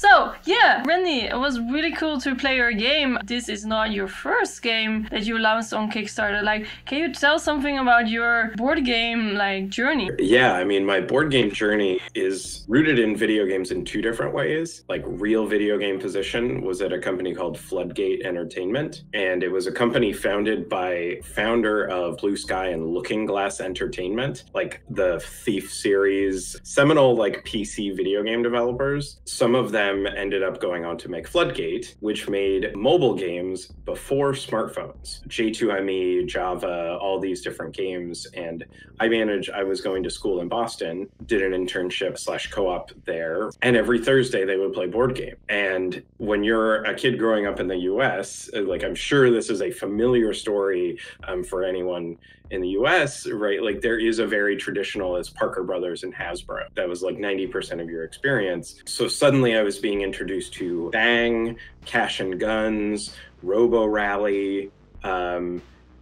So yeah, Randy, it was really cool to play your game. This is not your first game that you launched on Kickstarter. Like, can you tell something about your board game journey? Yeah, I mean, my board game journey is rooted in video games in two different ways. Like, real video game position was at a company called Floodgate Entertainment, and it was a company founded by founder of Blue Sky and Looking Glass Entertainment, like the Thief series, seminal like PC video game developers. Some of them ended up going on to make Floodgate, which made mobile games before smartphones. J2ME, Java, all these different games. And I was going to school in Boston, did an internship / co-op there, and every Thursday they would play board game. And when you're a kid growing up in the US, like, I'm sure this is a familiar story for anyone in the US, right? Like, there is a very traditional, it's Parker Brothers and Hasbro. That was like 90% of your experience. So suddenly I was being introduced to Bang, Cash and Guns, Robo Rally,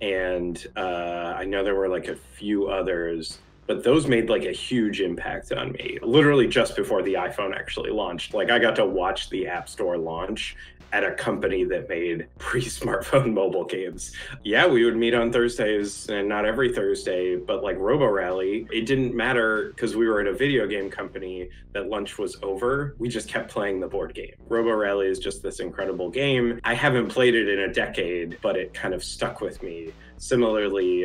and I know there were like a few others, but those made like a huge impact on me. Literally just before the iPhone actually launched, like, I got to watch the App Store launch at a company that made pre-smartphone mobile games. Yeah, we would meet on Thursdays, and not every Thursday, but like Robo Rally, it didn't matter because we were at a video game company that lunch was over. We just kept playing the board game. Robo Rally is just this incredible game. I haven't played it in a decade, but it kind of stuck with me. Similarly,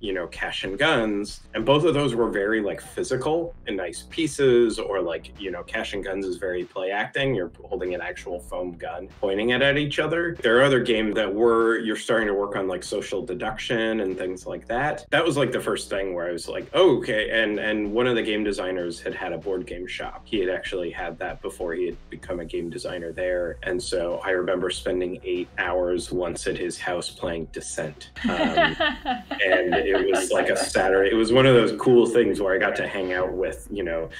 you know, Cash and Guns, and both of those were very like physical and nice pieces, or like, you know, Cash and Guns is very play acting. You're holding an actual foam gun, pointing it at each other. There are other games that you're starting to work on like social deduction and things like that. That was like the first thing where I was like, oh, okay. And one of the game designers had a board game shop. He had actually had that before he had become a game designer there. And so I remember spending 8 hours once at his house playing Descent. And it was like a Saturday. It was one of those cool things where I got to hang out with, you know,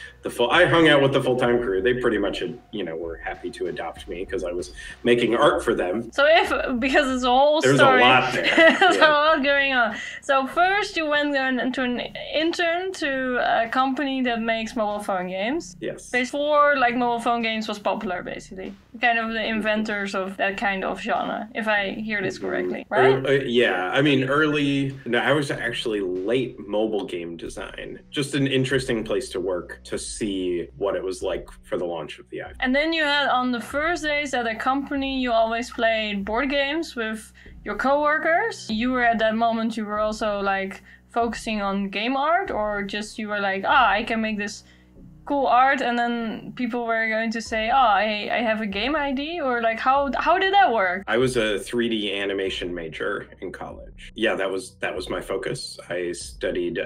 I hung out with the full-time crew. They pretty much had, you know, were happy to adopt me because I was making art for them. So because it's a whole story. There's a lot there. There's a lot going on. So first you went to an intern to a company that makes mobile phone games. Yes. Before like mobile phone games was popular, basically. Kind of the inventors of that kind of genre, if I hear this correctly, right? Yeah, I mean, I was actually late mobile game design. Just an interesting place to work to see what it was like for the launch of the iPhone. And then you had on the first days at a company, you always played board games with your coworkers. You were at that moment, you were also like focusing on game art, or just you were like, I can make this cool art, and then people were going to say, I have a game ID, or like how did that work? I was a 3D animation major in college. Yeah, that was my focus. I studied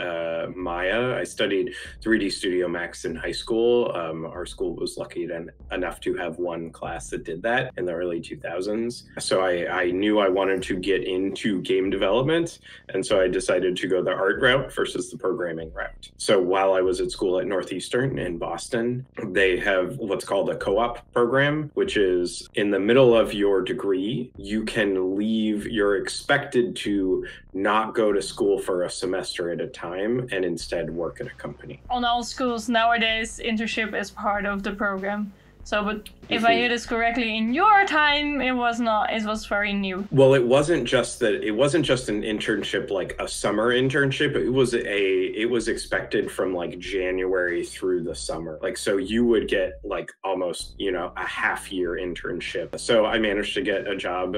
Maya. I studied 3D Studio Max in high school. Our school was lucky enough to have one class that did that in the early 2000s. So I knew I wanted to get into game development, and so I decided to go the art route versus the programming route. So while I was at school at Northeastern in Boston, they have what's called a co-op program, which is in the middle of your degree, you can leave. You're expected to not go to school for a semester at a time and instead work at a company. On all schools nowadays, internship is part of the program. So, but if I hear this correctly, in your time, it was not, it was very new. Well, it wasn't just an internship, like a summer internship. It was expected from like January through the summer. Like, so you would get like almost, you know, a half-year internship. So I managed to get a job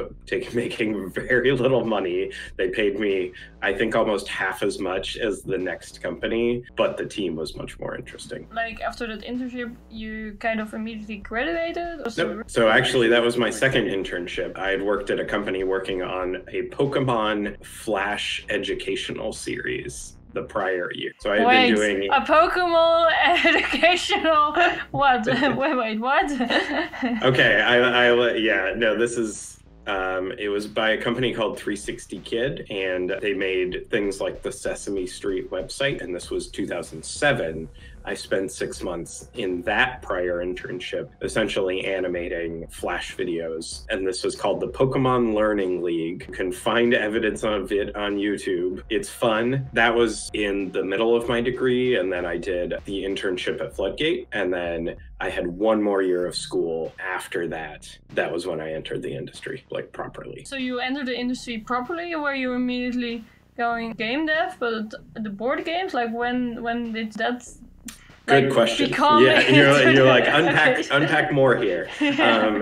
making very little money. They paid me, I think, almost half as much as the next company, but the team was much more interesting. Like, after that internship, you kind of immediately graduated? Nope. So actually that was my second internship. I had worked at a company working on a Pokemon Flash educational series the prior year. So I had been doing a Pokemon educational what? wait, what? Okay, this is it was by a company called 360 Kid, and they made things like the Sesame Street website, and this was 2007. I spent 6 months in that prior internship, essentially animating Flash videos. And this was called the Pokemon Learning League. You can find evidence of it on YouTube. It's fun. That was in the middle of my degree. And then I did the internship at Floodgate. And then I had one more year of school after that. That was when I entered the industry, like, properly. So you entered the industry properly, where you immediately going game dev, but the board games, like, when did that? Good question. Yeah, you're like, unpack more here.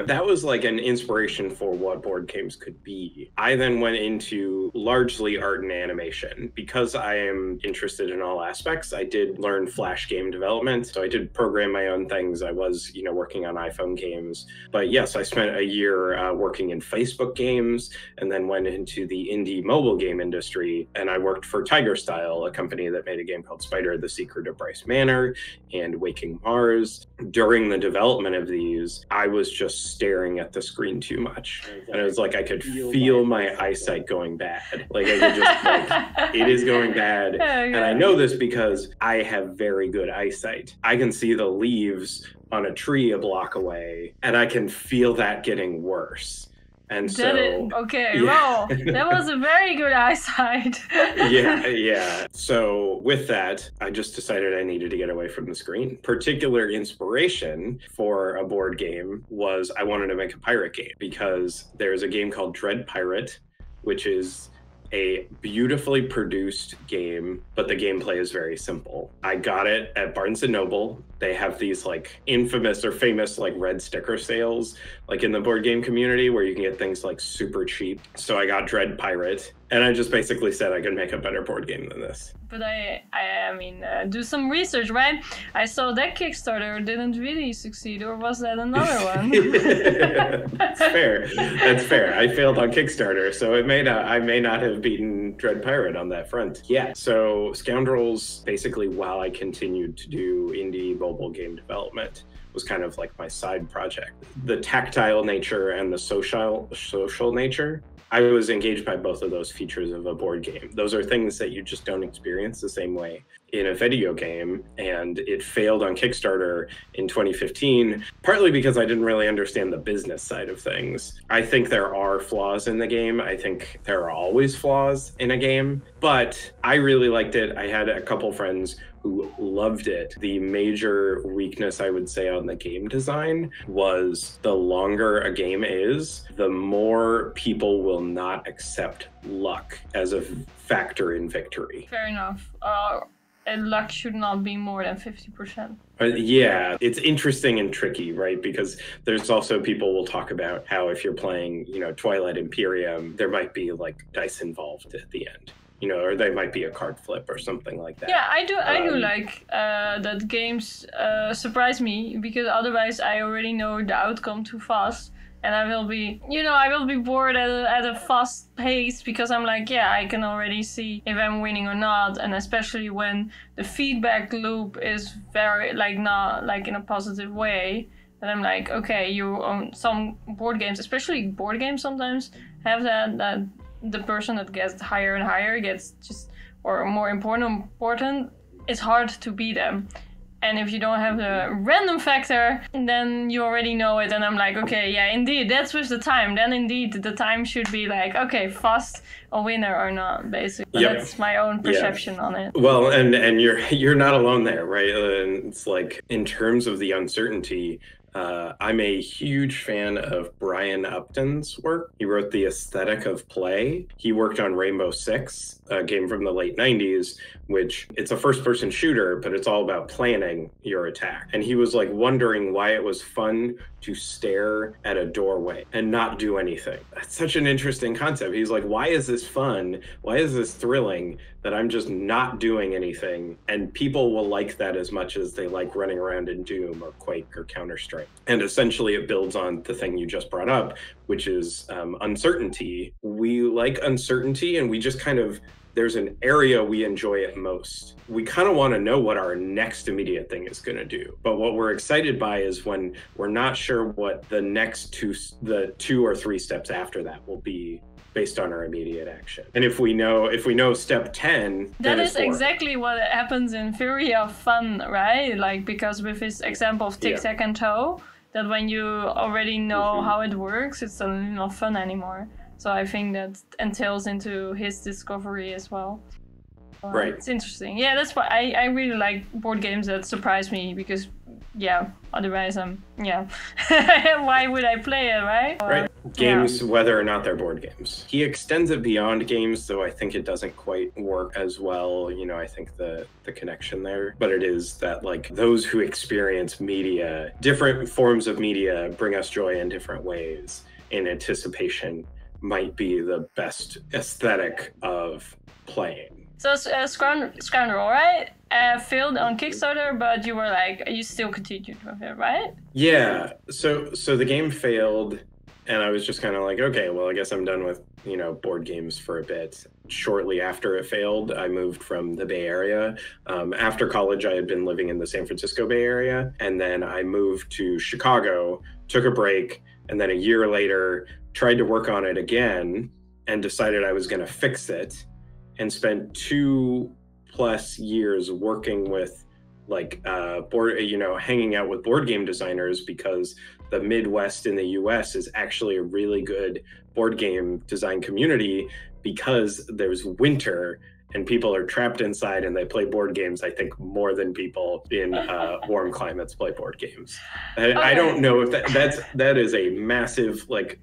That was like an inspiration for what board games could be. I then went into largely art and animation. Because I am interested in all aspects, I did learn Flash game development. So I did program my own things. I was, you know, working on iPhone games. But yes, I spent a year working in Facebook games, and then went into the indie mobile game industry. And I worked for Tiger Style, a company that made a game called Spider, The Secret of Bryce Manor, and Waking Mars. During the development of these, I was just staring at the screen too much. And it was like, I could feel my eyesight going bad. Like, I could just, like, it is going bad. And I know this because I have very good eyesight. I can see the leaves on a tree a block away, and I can feel that getting worse. And wow, that was a very good eyesight. yeah. So with that, I just decided I needed to get away from the screen. Particular inspiration for a board game was I wanted to make a pirate game, because there's a game called Dread Pirate, which is a beautifully produced game, but the gameplay is very simple. I got it at Barnes & Noble. They have these, like, infamous or famous, like, red sticker sales, like, in the board game community, where you can get things, like, super cheap. So I got Dread Pirate, and I just basically said I could make a better board game than this. But I mean, do some research, right? I saw that Kickstarter didn't really succeed, or was that another one? Yeah, that's fair. That's fair. I failed on Kickstarter, so it may not. I may not have beaten Dread Pirate on that front. Yeah. So Scoundrels, basically, while I continued to do indie mobile game development, was kind of like my side project. The tactile nature and the social nature, I was engaged by both of those features of a board game. Those are things that you just don't experience the same way in a video game, and it failed on Kickstarter in 2015, partly because I didn't really understand the business side of things. I think there are flaws in the game. I think there are always flaws in a game, but I really liked it. I had a couple friends who loved it. The major weakness, I would say, on the game design was the longer a game is, the more people will not accept luck as a factor in victory. Fair enough. And luck should not be more than 50%. Yeah, it's interesting and tricky, right? Because there's also people will talk about how if you're playing, you know, Twilight Imperium, there might be, like, dice involved at the end. You know, or they might be a card flip or something like that. Yeah, I do like that games surprise me, because otherwise I already know the outcome too fast, and I will be, you know, I will be bored at a fast pace, because I'm like, yeah, I can already see if I'm winning or not, and especially when the feedback loop is very, like, not like in a positive way. And I'm like, okay, you own some board games, especially board games sometimes have that. The person that gets higher and higher gets just, or more important, it's hard to beat them. And if you don't have the random factor, then you already know it. And I'm like, okay, yeah, indeed, that's with the time. Then indeed, the time should be like, okay, fast a winner or not, basically. Yep. That's my own perception on it. Well, and you're not alone there, right? And it's like, in terms of the uncertainty, I'm a huge fan of Brian Upton's work. He wrote The Aesthetic of Play. He worked on Rainbow Six, a game from the late 90s, which it's a first-person shooter, but it's all about planning your attack. And he was, like, wondering why it was fun to stare at a doorway and not do anything. That's such an interesting concept. He's like, why is this fun? Why is this thrilling that I'm just not doing anything? And people will like that as much as they like running around in Doom or Quake or Counter-Strike. And essentially it builds on the thing you just brought up, which is uncertainty. We like uncertainty, and we just kind of, there's an area we enjoy it most. We kind of want to know what our next immediate thing is going to do. But what we're excited by is when we're not sure what the next two or three steps after that will be based on our immediate action. And if we know step 10, that is exactly what happens in Fury of Fun, right? Like, because with his example of tic, tac, and toe, that when you already know how it works, it's suddenly not fun anymore. So I think that entails into his discovery as well. Right. It's interesting. Yeah, that's why I really like board games that surprise me, because otherwise I'm why would I play it, right? Right. Games, whether or not they're board games. He extends it beyond games, though I think it doesn't quite work as well. You know, I think the connection there, but it is that, like, those who experience media, different forms of media bring us joy in different ways, in anticipation might be the best aesthetic of playing. So Scoundrel, right? Failed on Kickstarter, but you were like, you still continued with it, right? Yeah. So the game failed, and I was just kind of like, okay, well, I guess I'm done with, you know, board games for a bit. Shortly after it failed, I moved from the Bay Area. After college, I had been living in the San Francisco Bay Area, and then I moved to Chicago, took a break, and then a year later, tried to work on it again, and decided I was going to fix it. And spent 2+ years working with, like, hanging out with board game designers, because the Midwest in the US is actually a really good board game design community, because there's winter and people are trapped inside and they play board games, I think, more than people in warm climates play board games. Okay. I don't know if that is a massive, like,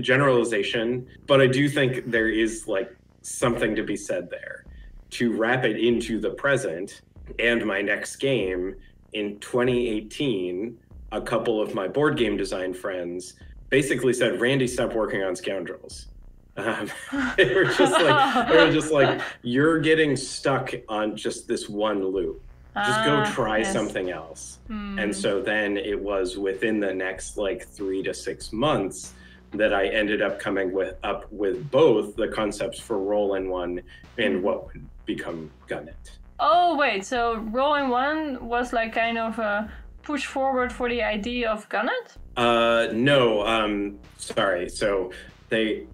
generalization, but I do think there is, like, something to be said there. To wrap it into the present and my next game, in 2018, a couple of my board game design friends basically said, Randy, stop working on Scoundrels. They were just like, you're getting stuck on just this one loop. Just go try something else. And so then it was within the next, like, 3 to 6 months that I ended up coming up with both the concepts for Roll'n One and what would become Gun It. Oh, wait, so Roll'n One was, like, kind of a push forward for the idea of Gun It? No, sorry. So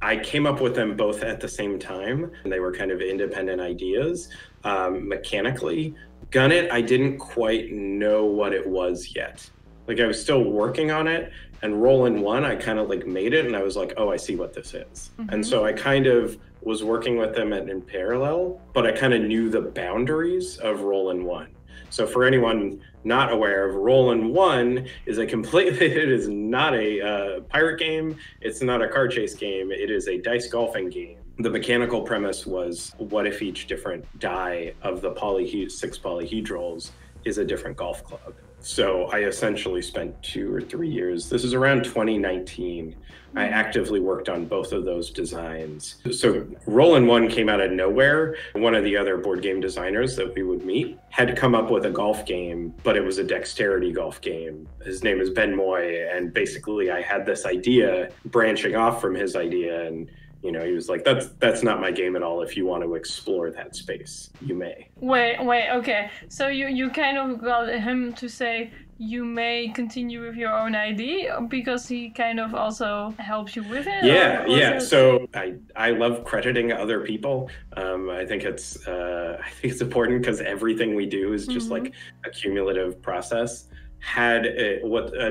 I came up with them both at the same time, and they were kind of independent ideas mechanically. Gun It, I didn't quite know what it was yet. Like, I was still working on it, and Roll'n One, I kind of, like, made it, and I was like, oh, I see what this is. And so I kind of was working with them in parallel, but I kind of knew the boundaries of Roll'n One. So for anyone not aware of, Roll'n One is not a pirate game. It's not a car chase game. It is a dice golfing game. The mechanical premise was, what if each different die of the six polyhedrals is a different golf club? So I essentially spent 2 or 3 years, this is around 2019, I actively worked on both of those designs. So Roll'n One came out of nowhere. One of the other board game designers that we would meet had come up with a golf game, but it was a dexterity golf game. His name is Ben Moy, and basically I had this idea branching off from his idea, and he was like, that's not my game at all. If you want to explore that space, you may. Wait, okay. So you kind of got him to say, you may continue with your own idea, because he kind of also helps you with it? Yeah. So I love crediting other people. I think it's important, because everything we do is just like a cumulative process.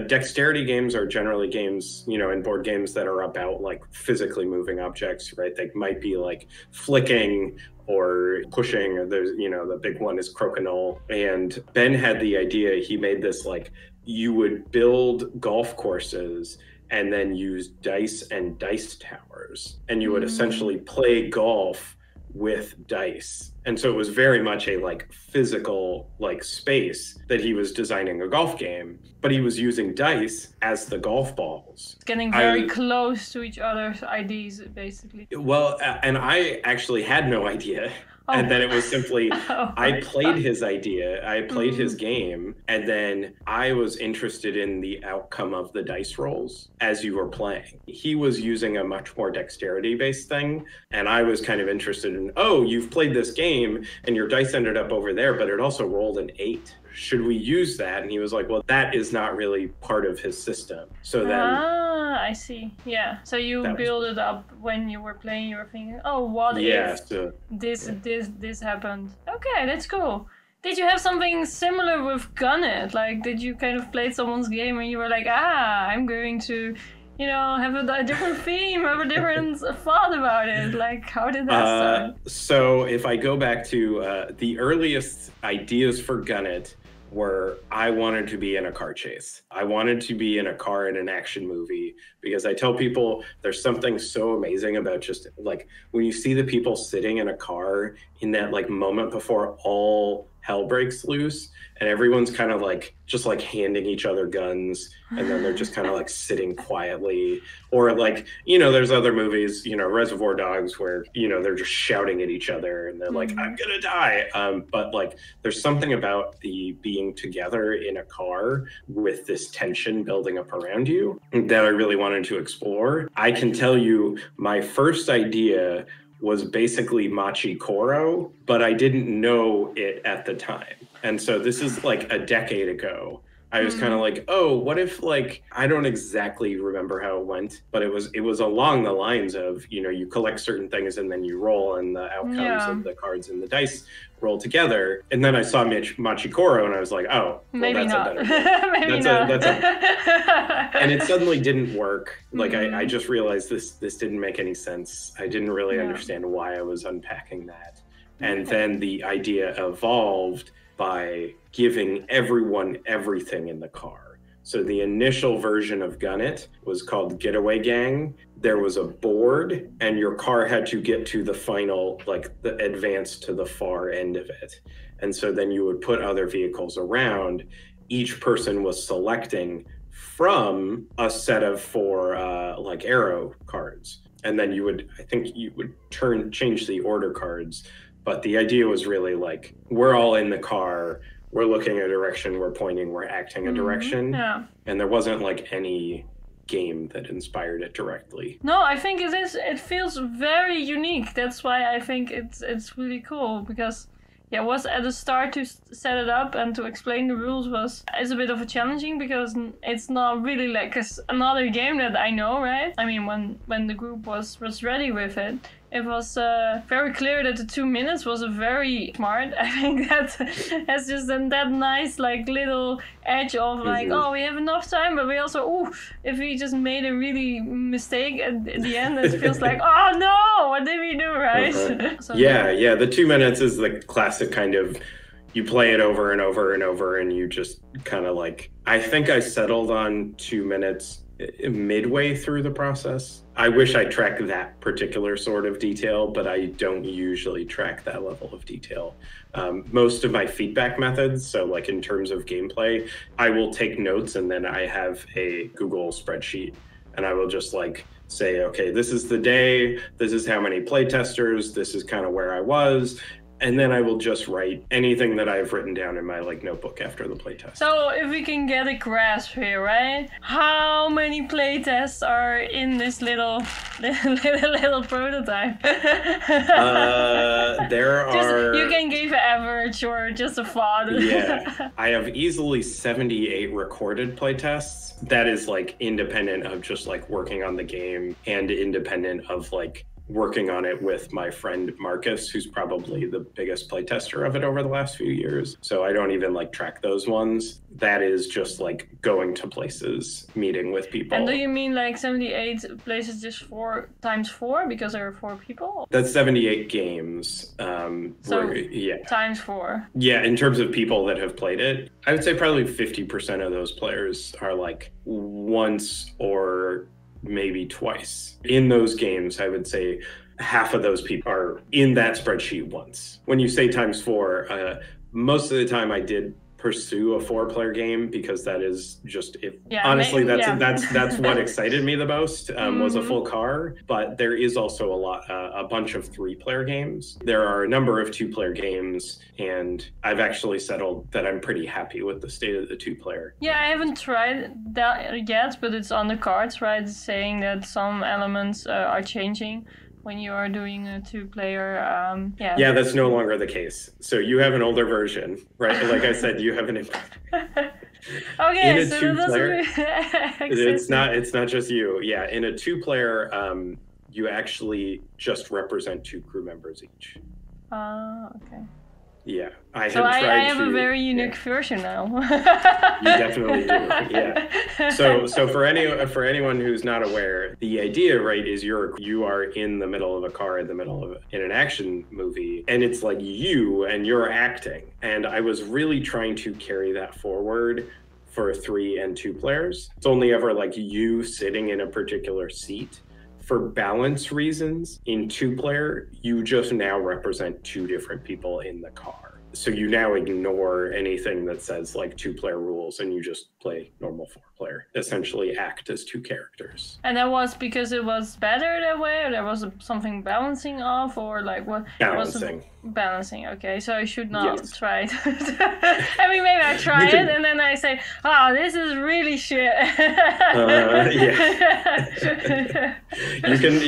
Dexterity games are generally games, in board games that are about, like, physically moving objects, right? They might be like flicking or pushing, or there's, the big one is crokinole. And Ben had the idea, he made this, like, you would build golf courses and then use dice and dice towers, and you would essentially play golf with dice. And so it was very much a, like, physical, like, space that he was designing a golf game, but he was using dice as the golf balls. It's getting very close to each other's ideas, basically. Well, and I actually had no idea. Oh. And then it was simply, I played his idea, I played his game, and then I was interested in the outcome of the dice rolls as you were playing. He was using a much more dexterity-based thing, and I was kind of interested in, oh, you've played this game, and your dice ended up over there, but it also rolled an 8. should we use that? And he was like, well, that is not really part of his system. So then... Ah, I see. Yeah. So you build it up when you were playing, you were thinking, oh, what if this happened? Okay, that's cool. Did you have something similar with Gun It? Like, did you kind of play someone's game and you were like, ah, I'm going to... you know, have a different theme, have a different thought about it. Like, how did that start? So if I go back to the earliest ideas for Gun It were, I wanted to be in a car chase. I wanted to be in a car in an action movie, because I tell people there's something so amazing about just like when you see the people sitting in a car in that like moment before all hell breaks loose and everyone's kind of like just like handing each other guns and then they're just kind of like sitting quietly, or like, you know, there's other movies, you know, Reservoir Dogs, where, you know, they're just shouting at each other and they're like, I'm gonna die, but like there's something about the being together in a car with this tension building up around you that I really wanted to explore. I can tell you my first idea was basically Machi Koro, but I didn't know it at the time. And so this is like a decade ago. I was kind of like, oh, what if, like, I don't exactly remember how it went, but it was along the lines of, you know, you collect certain things and then you roll and the outcomes of the cards and the dice roll together. And then I saw Machi Koro and I was like, oh, well, maybe that's not a better maybe that's not. And it suddenly didn't work. Like, I just realized this didn't make any sense. I didn't really understand why I was unpacking that. And then the idea evolved by giving everyone everything in the car. So the initial version of Gun It was called Getaway Gang. There was a board and your car had to get to the final, like the advance to the far end of it. And so then you would put other vehicles around. Each person was selecting from a set of four like arrow cards. And then you would, I think you would change the order cards. But the idea was really like, we're all in the car, we're looking a direction, we're pointing, we're acting a direction. Yeah. And there wasn't like any game that inspired it directly. No, I think it is. It feels very unique. That's why I think it's really cool, because yeah, was at the start to set it up and to explain the rules is a bit of a challenging, because it's not really like another game that I know, right? I mean, when the group was ready with it, it was very clear that the 2 minutes was a very smart. I think that has just that nice like little edge of like, oh, we have enough time, but we also, oh, if we just made a really mistake at the end, it feels like, oh no, what did we do, right? So, yeah, the 2 minutes is the classic. It kind of, you play it over and over and over, and you just kind of like, I think I settled on 2 minutes midway through the process. I wish I tracked that particular sort of detail, but I don't usually track that level of detail. Most of my feedback methods, so like in terms of gameplay, I will take notes and then I have a Google spreadsheet and I will just like say, okay, this is the day, this is how many play testers, this is kind of where I was. And then I will just write anything that I've written down in my like notebook after the playtest. So if we can get a grasp here, right? How many playtests are in this little prototype? There are. You can give an average or just a thought. Yeah, I have easily 78 recorded playtests. That is like independent of just like working on the game and independent of like working on it with my friend Marcus, who's probably the biggest playtester of it over the last few years. So I don't even like track those ones. That is just like going to places, meeting with people. And do you mean like 78 places just 4 times 4 because there are 4 people? That's 78 games. So times 4. Yeah, in terms of people that have played it, I would say probably 50% of those players are like once or maybe twice. In those games, I would say half of those people are in that spreadsheet once. When you say times 4, most of the time I did pursue a 4-player game, because that is just, honestly, that's what excited me the most, was a full car. But there is also a bunch of 3-player games. There are a number of 2-player games, and I've actually settled that I'm pretty happy with the state of the 2-player. Yeah, I haven't tried that yet, but it's on the cards, right? It's saying that some elements are changing. when you are doing a two-player. Yeah, that's no longer the case. So you have an older version, right? Like I said, you have an. Okay, so it's not just you. Yeah, in a two-player, you actually just represent two crew members each. Oh, okay. Yeah, I have a very unique version now. You definitely do. Yeah. So for anyone who's not aware, the idea, right, is you are in the middle of a car in an action movie, and it's like you and you're acting. And I was really trying to carry that forward for 3 and 2 players. It's only ever like you sitting in a particular seat. For balance reasons, in two-player, you just now represent two different people in the car. So you now ignore anything that says like two-player rules, and you just play normal four-player, essentially act as two characters. And that was because it was better that way, or there was something balancing off, or like what? Balancing. Balancing, okay, so I should not try it. I mean, maybe I try it, and then I say, oh, this is really shit. Yeah. You can,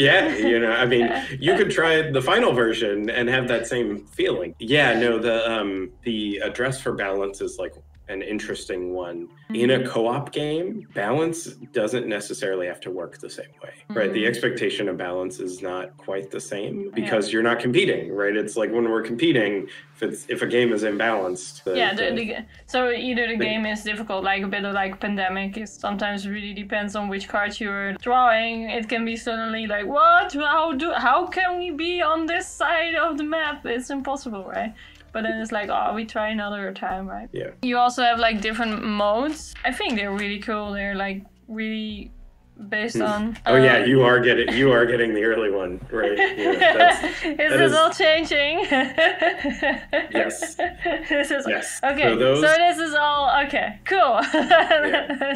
I mean, you could try the final version and have that same feeling. Yeah, no, the address for balance is like an interesting one. Mm-hmm. In a co-op game, balance doesn't necessarily have to work the same way, right? Mm-hmm. The expectation of balance is not quite the same because you're not competing, right? It's like when we're competing, if a game is imbalanced. So either the game is difficult, like a bit of like Pandemic, it sometimes really depends on which cards you're drawing. It can be suddenly like, what? How can we be on this side of the map? It's impossible, right? But then it's like, oh, we try another time, right? Yeah. You also have like different modes. I think they're really cool. They're like really based on. Oh yeah, you are getting the early one, right? Yeah, is this all changing? Yes. This is okay. So this is all okay. Cool. Yeah.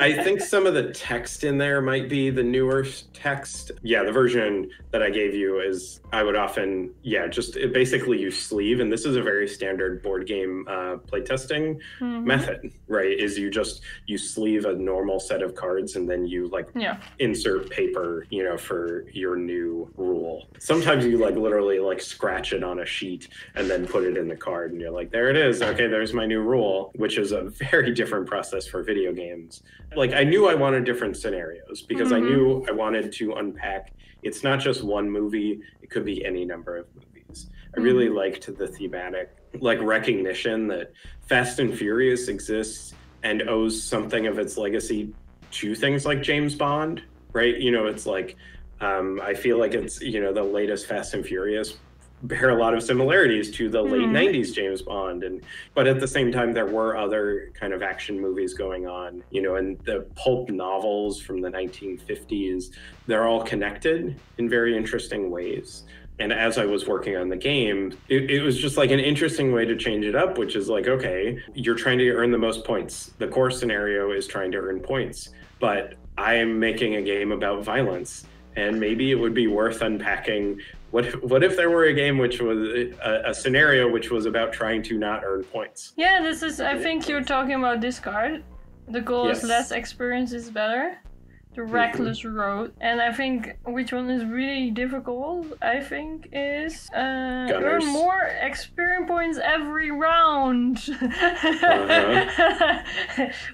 I think some of the text in there might be the newer text. Yeah, the version that I gave you is. I would often, basically you sleeve, and this is a very standard board game playtesting method, right? Is you sleeve a normal set of cards, and then you insert paper, for your new rule. Sometimes you literally scratch it on a sheet and then put it in the card, and you're like, there it is. Okay, there's my new rule, which is a very different process for video games. Like I knew I wanted different scenarios because I knew I wanted to unpack. It's not just one movie. It could be any number of movies. I really liked the thematic recognition that Fast and Furious exists and owes something of its legacy to things like James Bond, right? It's like, I feel like it's, the latest Fast and Furious bear a lot of similarities to the late 90s James Bond. But at the same time, there were other kind of action movies going on, and the pulp novels from the 1950s, they're all connected in very interesting ways. And as I was working on the game, it was just like an interesting way to change it up, which is like, okay, you're trying to earn the most points. The core scenario is trying to earn points, but I'm making a game about violence. And maybe it would be worth unpacking what if there were a game which was a scenario which was about trying to not earn points. Yeah, this is, I think you're talking about this card. The goal is less experience is better. The Reckless Road. And I think which one is really difficult, I think, is earn more experience points every round.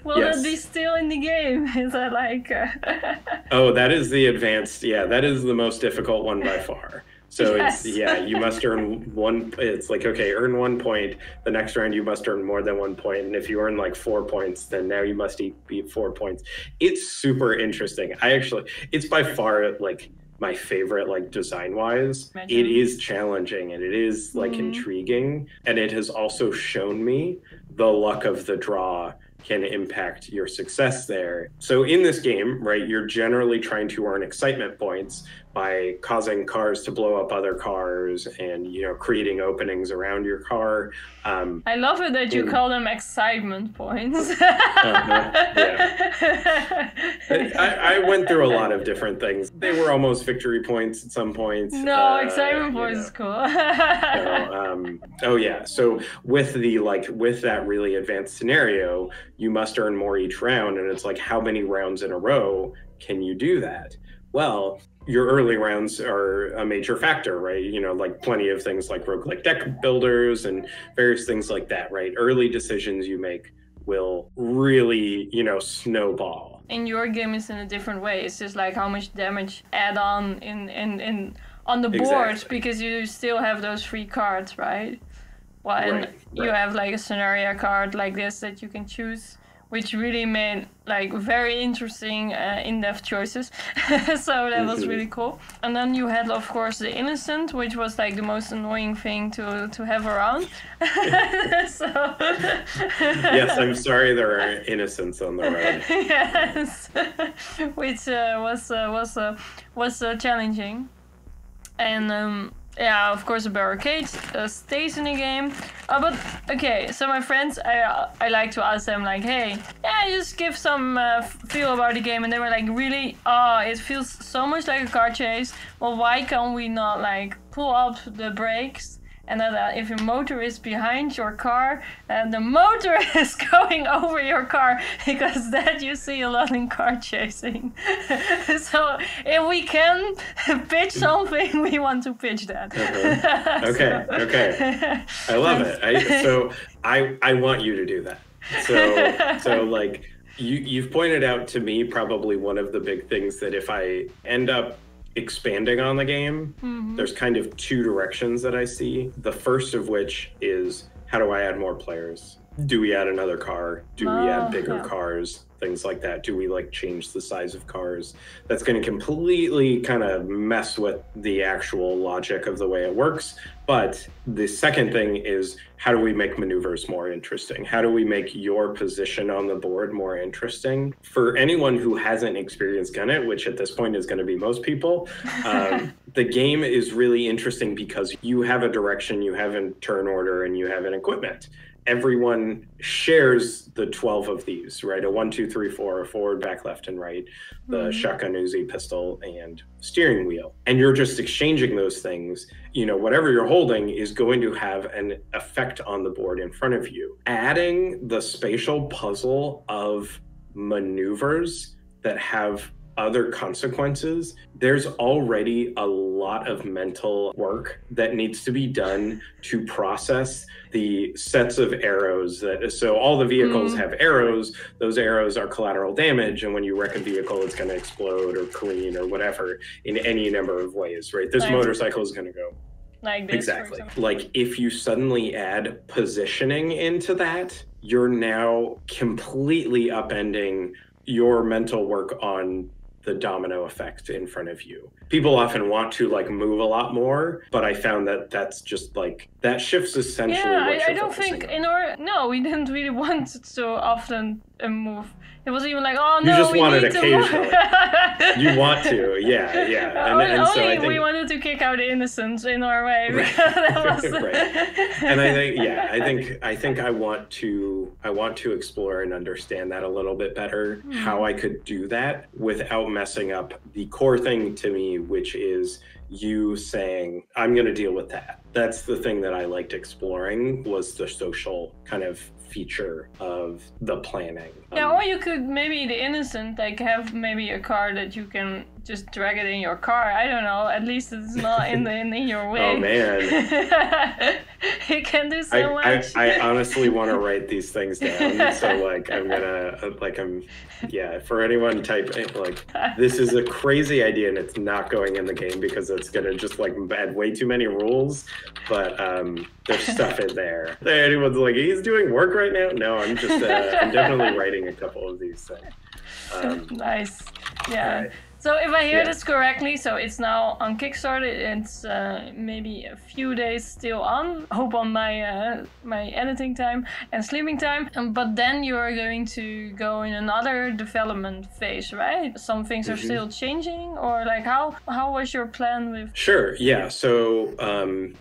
Will that be still in the game? Is that like... Oh, that is the advanced. Yeah, that is the most difficult one by far. So it's, you must earn one. It's like, okay, earn 1 point. The next round, you must earn more than 1 point. And if you earn like 4 points, then now you must beat 4 points. It's super interesting. It's by far like my favorite, like design wise. Imagine. It is challenging and it is like intriguing. And it has also shown me the luck of the draw can impact your success there. So in this game, right, you're generally trying to earn excitement points by causing cars to blow up other cars and, creating openings around your car. I love it that you call them excitement points. I went through a lot of different things. They were almost victory points at some points. No, excitement points is cool. So with that really advanced scenario, you must earn more each round, and it's like how many rounds in a row can you do that? Well, your early rounds are a major factor, right? You know, like plenty of things like roguelike deck builders and various things like that, right? Early decisions you make will really, you know, snowball. In your game, it's in a different way. It's just like how much damage add on in on the board, exactly. Because you still have those free cards, right? Well, and right, you have like a scenario card like this that you can choose, which really made like very interesting in-depth choices. So that was really cool. And then you had, of course, the innocent, which was like the most annoying thing to have around. So yes, I'm sorry there are innocents on the road. Yes, which was challenging. And yeah, of course, the barricade stays in the game. But okay, so my friends, I like to ask them like, hey, yeah, just give some feel about the game, and they were like, really, oh, it feels so much like a car chase. Well, why can't we not like pull up the brakes? And then if your motor is behind your car, the motor is going over your car, because that you see a lot in car chasing. So if we can pitch something, we want to pitch that. Okay, so. Okay. I love it. So I want you to do that. So like you've pointed out to me probably one of the big things that if I end up expanding on the game, there's kind of two directions that I see. The first of which is, how do I add more players? Do we add another car? Do we add bigger cars? Things like that. Do we like change the size of cars? That's going to completely kind of mess with the actual logic of the way it works. But the second thing is, how do we make maneuvers more interesting? How do we make your position on the board more interesting? For anyone who hasn't experienced Gun It, which at this point is going to be most people, the game is really interesting because you have a direction, you have a turn order, and you have an equipment. Everyone shares the 12 of these, right? A 1, 2, 3, 4, a forward, back, left, and right, the shotgun, Uzi, pistol, and steering wheel. And you're just exchanging those things. You know, whatever you're holding is going to have an effect on the board in front of you. Adding the spatial puzzle of maneuvers that have other consequences, there's already a lot of mental work that needs to be done to process the sets of arrows. That so all the vehicles have arrows. Those arrows are collateral damage, and when you wreck a vehicle, it's going to explode or careen or whatever in any number of ways, right? This motorcycle is going to go like this, exactly. Like if you suddenly add positioning into that, you're now completely upending your mental work on the domino effect in front of you. People often want to like move a lot more, but I found that that's just like, that shifts essentially. Yeah, what I don't think on. In our, no, we didn't really want to so often move. It was even like, oh no, you just want it occasionally. You want to, yeah. And so I think we wanted to kick out the innocents in our way. Right. That was... right. And I think, yeah, I think I want to explore and understand that a little bit better. How I could do that without messing up the core thing to me, which is you saying, I'm going to deal with that. That's the thing that I liked exploring, was the social kind of feature of the planning. Yeah, or you could maybe the innocent, like have maybe a car that you can just drag it in your car. I don't know. At least it's not in your way. Oh man, you can do so much. I honestly want to write these things down. So like yeah. For anyone type like this is a crazy idea and it's not going in the game because it's gonna just like add way too many rules. But there's stuff in there. Anyone's like, he's doing work right now? No, I'm definitely writing a couple of these things. Nice. Yeah. Right. So if I hear this correctly, so it's now on Kickstarter. It's maybe a few days still on. Hope on my my editing time and sleeping time. But then you are going to go in another development phase, right? Some things are still changing, or like how was your plan with? Sure. Yeah. So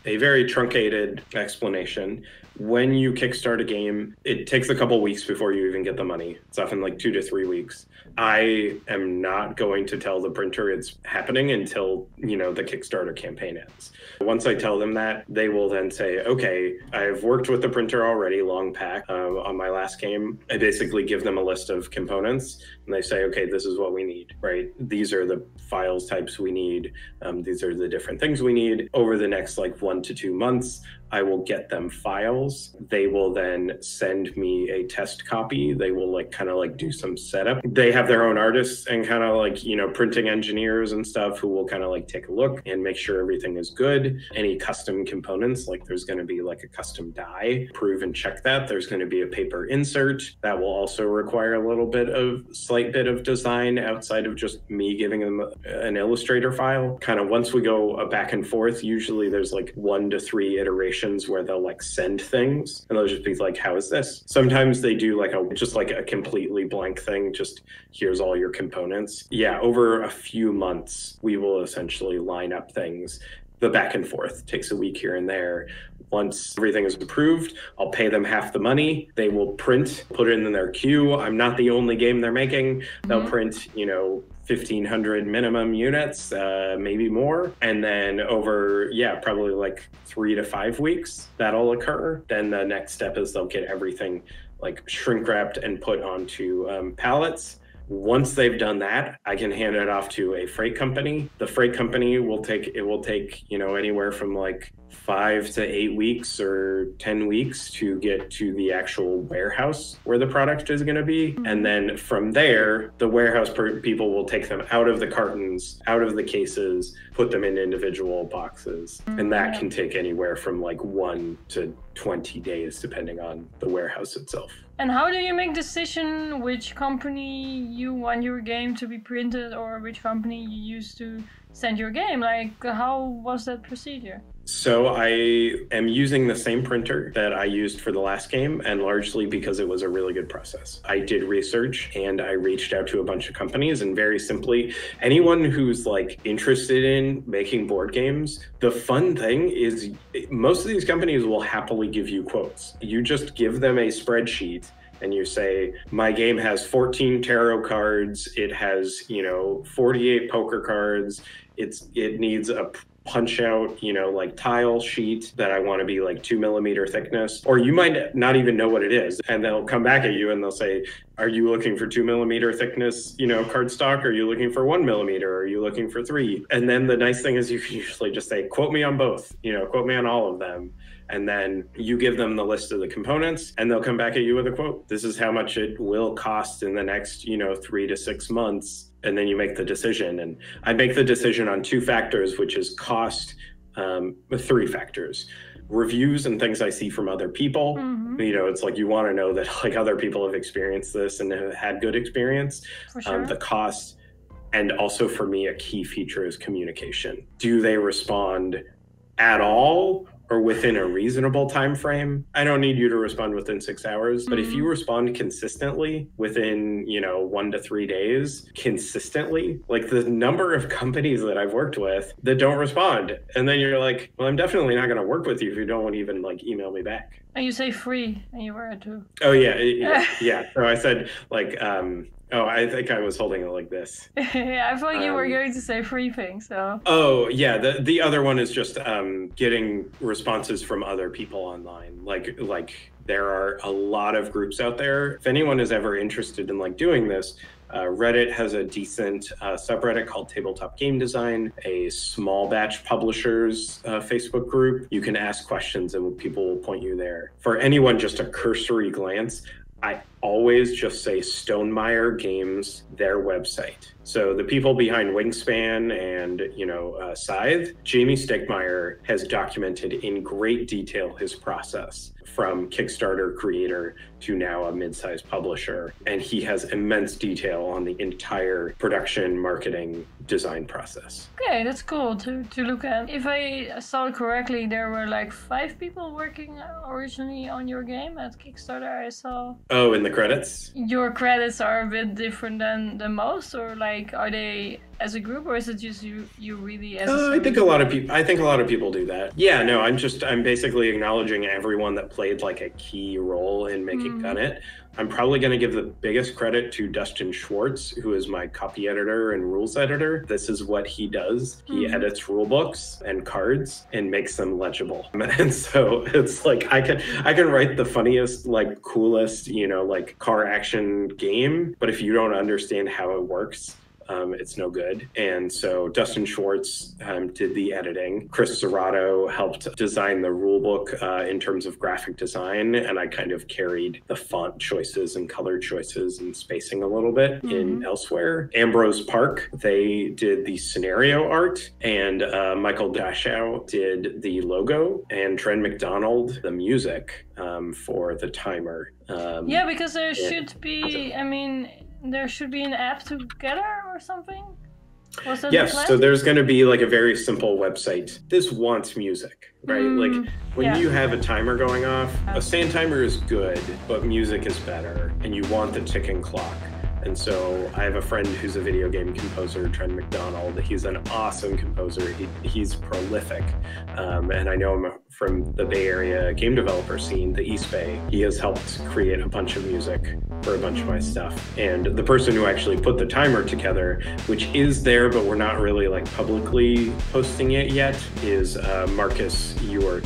a very truncated explanation. when you kickstart a game, it takes a couple weeks before you even get the money. It's often like 2 to 3 weeks. I am not going to tell the printer it's happening until, you know, the Kickstarter campaign ends. Once I tell them that, they will then say, okay, I've worked with the printer already, long pack, on my last game. I basically give them a list of components and they say, okay, this is what we need, right? These are the files types we need. These are the different things we need. Over the next like 1 to 2 months, I will get them files. They will then send me a test copy. They will like kind of like do some setup. They have their own artists and kind of like, you know, printing engineers and stuff who will kind of like take a look and make sure everything is good. Any custom components, like there's going to be like a custom die, prove and check that. There's going to be a paper insert that will also require a little bit of slight bit of design outside of just me giving them an Illustrator file. Kind of once we go back and forth, usually there's like 1 to 3 iterations where they'll like send things and they'll just be like, how is this? Sometimes they do like a completely blank thing, just here's all your components. Yeah, over a few months, we will essentially line up things. The back and forth takes a week here and there. Once everything is approved, I'll pay them half the money. They will print, put it in their queue. I'm not the only game they're making. They'll print, you know, 1,500 minimum units, maybe more. And then over, yeah, probably like 3 to 5 weeks, that'll occur. Then the next step is they'll get everything like shrink wrapped and put onto pallets. Once they've done that, I can hand it off to a freight company. The freight company will take, you know, anywhere from like 5 to 8 weeks or 10 weeks to get to the actual warehouse where the product is going to be. And then from there, the warehouse people will take them out of the cartons, out of the cases, put them in individual boxes. And that can take anywhere from like 1 to 20 days, depending on the warehouse itself. And how do you make decision which company you want your game to be printed or which company you use to send your game? Like, how was that procedure? So I am using the same printer that I used for the last game, and largely because it was a really good process. I did research and I reached out to a bunch of companies, and very simply, anyone who's like interested in making board games, the fun thing is most of these companies will happily give you quotes. You just give them a spreadsheet and you say, my game has 14 tarot cards. It has, you know, 48 poker cards. It needs a punch out, you know, like tile sheet that I want to be like 2 millimeter thickness, or you might not even know what it is. And they'll come back at you and they'll say, are you looking for 2 millimeter thickness, you know, cardstock? Are you looking for 1 millimeter? Are you looking for 3? And then the nice thing is you can usually just say, quote me on both, you know, quote me on all of them. And then you give them the list of the components and they'll come back at you with a quote. This is how much it will cost in the next, you know, 3 to 6 months. And then you make the decision. And I make the decision on 2 factors, which is cost, 3 factors. Reviews and things I see from other people. You know, it's like you want to know that like other people have experienced this and have had good experience. For sure. The cost. And also for me, a key feature is communication. Do they respond at all? Or within a reasonable time frame. I don't need you to respond within 6 hours, but if you respond consistently within, you know, 1 to 3 days, consistently, like the number of companies that I've worked with that don't respond, and then you're like, well, I'm definitely not going to work with you if you don't even like email me back. And you say free, and you were too. Oh yeah. So I said like, oh, I think I was holding it like this. Yeah, I thought you were going to say free thing, so. Oh, yeah, the other one is just getting responses from other people online. Like there are a lot of groups out there. If anyone is ever interested in like doing this, Reddit has a decent subreddit called Tabletop Game Design, a small batch publishers Facebook group. You can ask questions and people will point you there. For anyone, just a cursory glance, I always just say Stonemeyer Games, their website. So the people behind Wingspan and, you know, Scythe, Jamie Stegmaier has documented in great detail his process from Kickstarter creator to now a mid-sized publisher. And he has immense detail on the entire production, marketing, design process. Okay, that's cool to look at. If I saw it correctly, there were like 5 people working originally on your game at Kickstarter, I saw. Oh, in the credits? Your credits are a bit different than the most, or like, are they as a group, or is it just you really as a I think a lot of people do that. Yeah, no, I'm basically acknowledging everyone that played like a key role in making Gun It. I'm probably going to give the biggest credit to Dustin Schwartz, who is my copy editor and rules editor. This is what he does. He edits rule books and cards and makes them legible. And so it's like I can write the funniest, like coolest, you know, like car action game, but if you don't understand how it works, it's no good. And so Dustin Schwartz did the editing. Chris Serrato helped design the rulebook in terms of graphic design, and I kind of carried the font choices and color choices and spacing a little bit in elsewhere. Ambrose Park, they did the scenario art, and Michael Dashow did the logo, and Trent McDonald, the music for the timer. Yeah, because there should be, I mean, there should be an app together or something? Was that yes, so there's going to be like a very simple website. This wants music, right? Like when you have a timer going off, a sand timer is good, but music is better, and you want the ticking clock. And so I have a friend who's a video game composer, Trent McDonald. He's an awesome composer. He's prolific. And I know him from the Bay Area game developer scene, the East Bay. He has helped create a bunch of music for a bunch of my stuff. And the person who actually put the timer together, which is there, but we're not really like publicly posting it yet, is Marcus Ewart,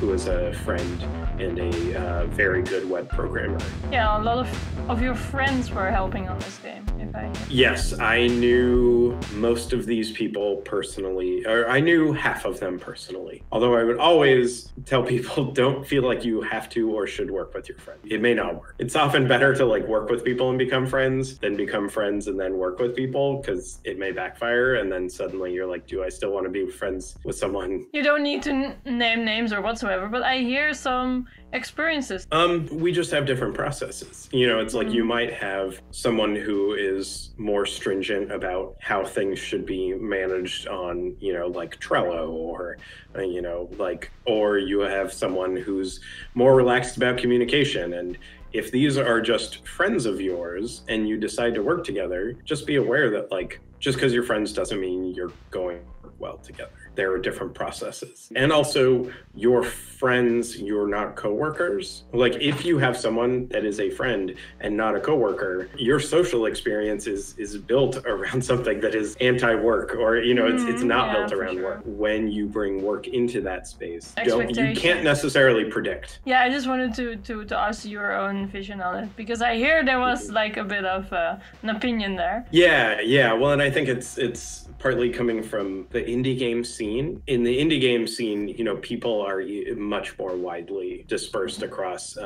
who is a friend and a very good web programmer. Yeah, a lot of your friends were helping on this game, if I... Yes, I knew most of these people personally, or I knew half of them personally. Although I would always tell people, don't feel like you have to or should work with your friend. It may not work. It's often better to like work with people and become friends than become friends and then work with people, because it may backfire and then suddenly you're like, do I still want to be friends with someone? You don't need to name names or whatsoever, but I hear some experiences. We just have different processes. You know, it's like you might have someone who is more stringent about how things should be managed on, you know, like Trello, or, you know, like, or you have someone who's more relaxed about communication. And if these are just friends of yours and you decide to work together, just be aware that like, just because you're friends doesn't mean you're going well together. There are different processes. And also your friends, you're not coworkers. Like if you have someone that is a friend and not a coworker, your social experience is built around something that is anti-work, or, you know, it's not built around work. When you bring work into that space, you can't necessarily predict. Yeah, I just wanted to ask your own vision on it, because I hear there was like a bit of an opinion there. Yeah. Well, and I think it's partly coming from the indie game scene. In the indie game scene, you know, people are much more widely dispersed across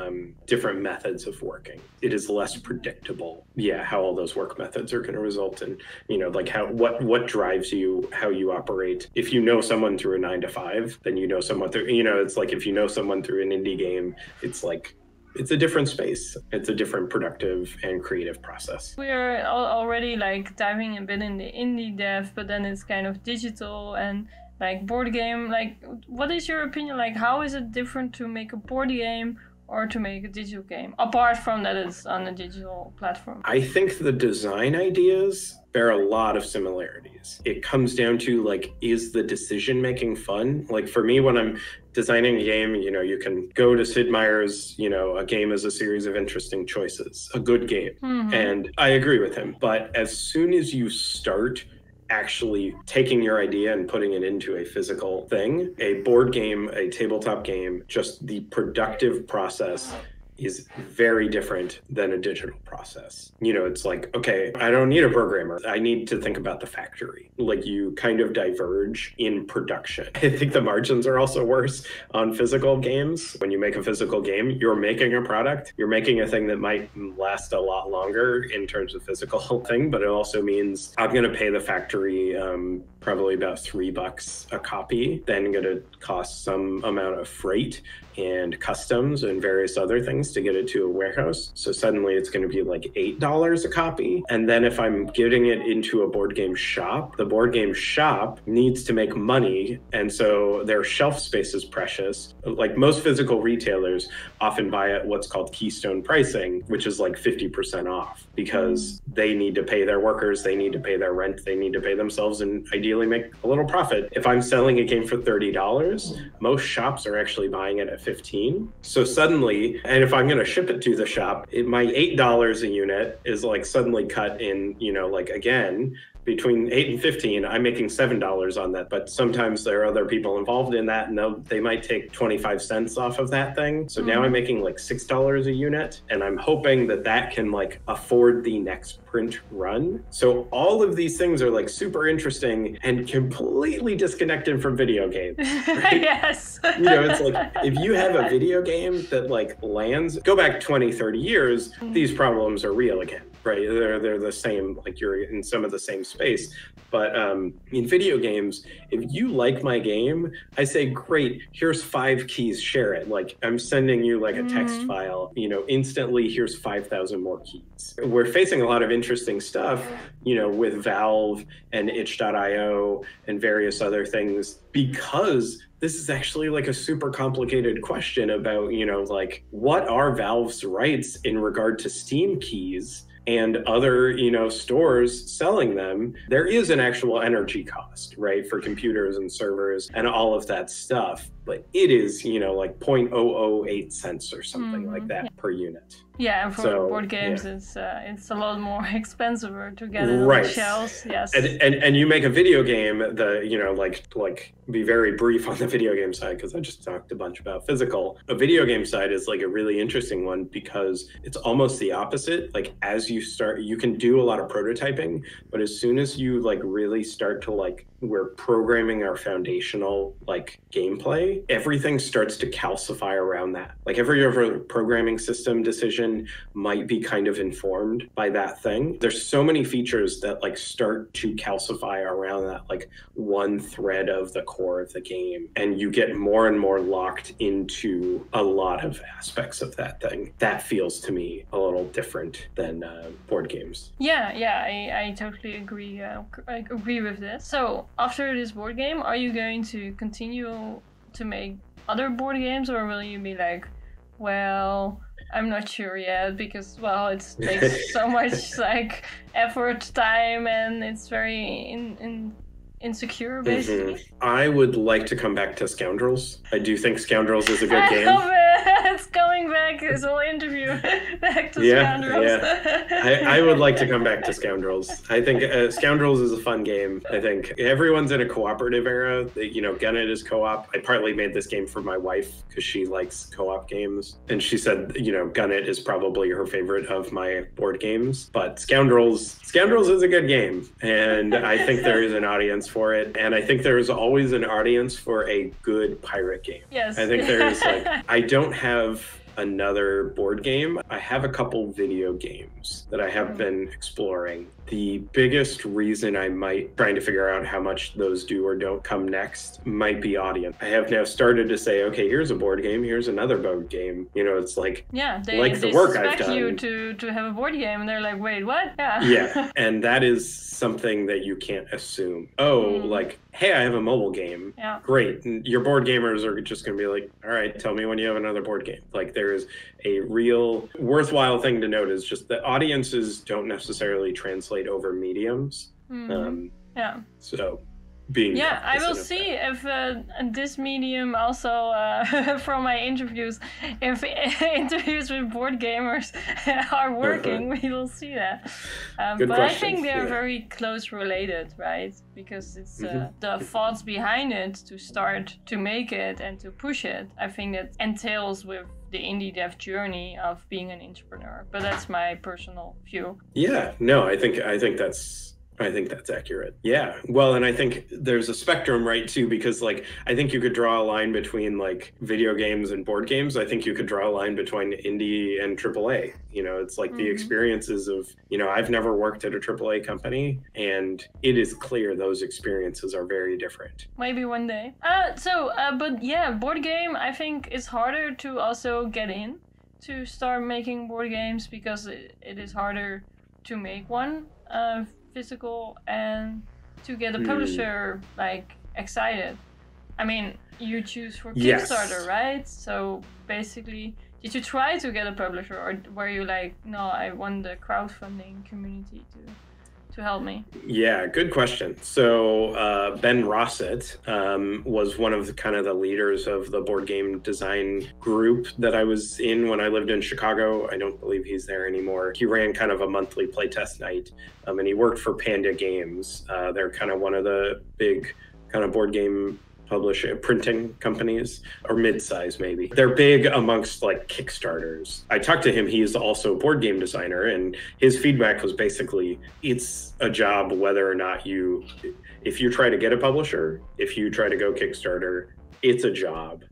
different methods of working. It is less predictable, yeah, how all those work methods are going to result in, you know, like how what drives you, how you operate. If you know someone through a 9-to-5, then you know someone through, you know, it's like if you know someone through an indie game, it's like, it's a different space. It's a different productive and creative process. We're already like diving a bit in the indie dev, but then it's kind of digital and like board game. Like, what is your opinion? Like, how is it different to make a board game or to make a digital game, apart from that it's on a digital platform? I think the design ideas bear a lot of similarities. It comes down to like, is the decision making fun? Like for me, when I'm designing a game, you know, you can go to Sid Meier's, you know, a game is a series of interesting choices, a good game. And I agree with him. But as soon as you start actually taking your idea and putting it into a physical thing, a board game, a tabletop game, just the productive process is very different than a digital process. You know, it's like, okay, I don't need a programmer. I need to think about the factory. Like you kind of diverge in production. I think the margins are also worse on physical games. When you make a physical game, you're making a product. You're making a thing that might last a lot longer in terms of physical thing, but it also means I'm gonna pay the factory probably about $3 a copy, then gonna cost some amount of freight and customs and various other things is to get it to a warehouse. So suddenly it's going to be like $8 a copy. And then if I'm getting it into a board game shop, the board game shop needs to make money. And so their shelf space is precious. Like most physical retailers often buy at what's called keystone pricing, which is like 50% off because they need to pay their workers, they need to pay their rent, they need to pay themselves and ideally make a little profit. If I'm selling a game for $30, most shops are actually buying it at $15. So suddenly, and if I'm going to ship it to the shop, my $8 a unit is like suddenly cut in, you know, like again, between 8 and 15, I'm making $7 on that, but sometimes there are other people involved in that and they might take 25 cents off of that thing. So now I'm making like $6 a unit, and I'm hoping that that can like afford the next print run. So all of these things are like super interesting and completely disconnected from video games. Right? Yes. You know, it's like, if you have a video game that like lands, go back 20, 30 years, these problems are real again. Right, they're the same, like you're in some of the same space. But in video games, if you like my game, I say, great, here's 5 keys, share it. Like I'm sending you like a text file, you know, instantly here's 5,000 more keys. We're facing a lot of interesting stuff, you know, with Valve and itch.io and various other things, because this is actually like a super complicated question about, you know, like what are Valve's rights in regard to Steam keys and other, you know, stores selling them? There is an actual energy cost, right, for computers and servers and all of that stuff. But it is, you know, like 0.008 cents or something like that per unit. Yeah, and for board games, it's a lot more expensive to get it on the shelves. Yes, and you make a video game, the, you know, like be very brief on the video game side because I just talked a bunch about physical. A video game side is like a really interesting one because it's almost the opposite. Like as you start, you can do a lot of prototyping, but as soon as you like really start to like, we're programming our foundational like gameplay, everything starts to calcify around that. Like every other programming system decision might be kind of informed by that thing. There's so many features that like start to calcify around that like one thread of the core of the game, and you get more and more locked into a lot of aspects of that thing. That feels to me a little different than board games. Yeah, I totally agree. I agree with that. So after this board game, are you going to continue to make other board games, or will you be like, well, I'm not sure yet because, well, it takes so much like effort, time, and it's very insecure basically? I would like to come back to Scoundrels. I do think Scoundrels is a good game. I love it. It's coming back, this whole interview, back to Scoundrels. I would like to come back to Scoundrels. I think Scoundrels is a fun game. I think everyone's in a cooperative era. You know, Gun It is co-op. I partly made this game for my wife because she likes co-op games. And she said, you know, Gun It is probably her favorite of my board games. But Scoundrels is a good game. And I think there is an audience for it, and I think there is always an audience for a good pirate game. Yes, I think there is. Like, I don't have another board game. I have a couple video games that I have been exploring. The biggest reason I might trying to figure out how much those do or don't come next might be audience. I have now started to say, okay, here's a board game, here's another board game. You know, it's like, yeah, they the work I've done. You to have a board game, and they're like, wait, what? Yeah. Yeah, and that is something that you can't assume. Oh, like, hey, I have a mobile game. Yeah. Great. And your board gamers are just going to be like, all right, tell me when you have another board game. Like, there is a real worthwhile thing to note is just that audiences don't necessarily translate over mediums. So being I will see if this medium also from my interviews, if interviews with board gamers are working, we will see that. But question. I think they're very close related, right? Because it's the thoughts behind it to start to make it and to push it. I think that entails with the indie dev journey of being an entrepreneur, but that's my personal view. Yeah, no, I think that's accurate. Yeah. Well, and I think there's a spectrum, right, too, because like, I think you could draw a line between like video games and board games. I think you could draw a line between indie and AAA. You know, it's like the experiences of, you know, I've never worked at a AAA company, and it is clear those experiences are very different. Maybe one day. But yeah, board game, I think it's harder to also get in. to start making board games because it is harder to make one physical and to get a publisher like excited. I mean, you choose for Kickstarter, right? So basically, did you try to get a publisher, or were you like, no, I want the crowdfunding community to help me? Yeah, good question. So Ben Rossett was one of the leaders of the board game design group that I was in when I lived in Chicago. I don't believe he's there anymore. He ran kind of a monthly playtest night, and he worked for Panda Games. They're kind of one of the big board game printing companies, or mid-size maybe. They're big amongst like Kickstarters. I talked to him, he's also a board game designer, and his feedback was basically, it's a job whether or not you, if you try to get a publisher, if you try to go Kickstarter, it's a job.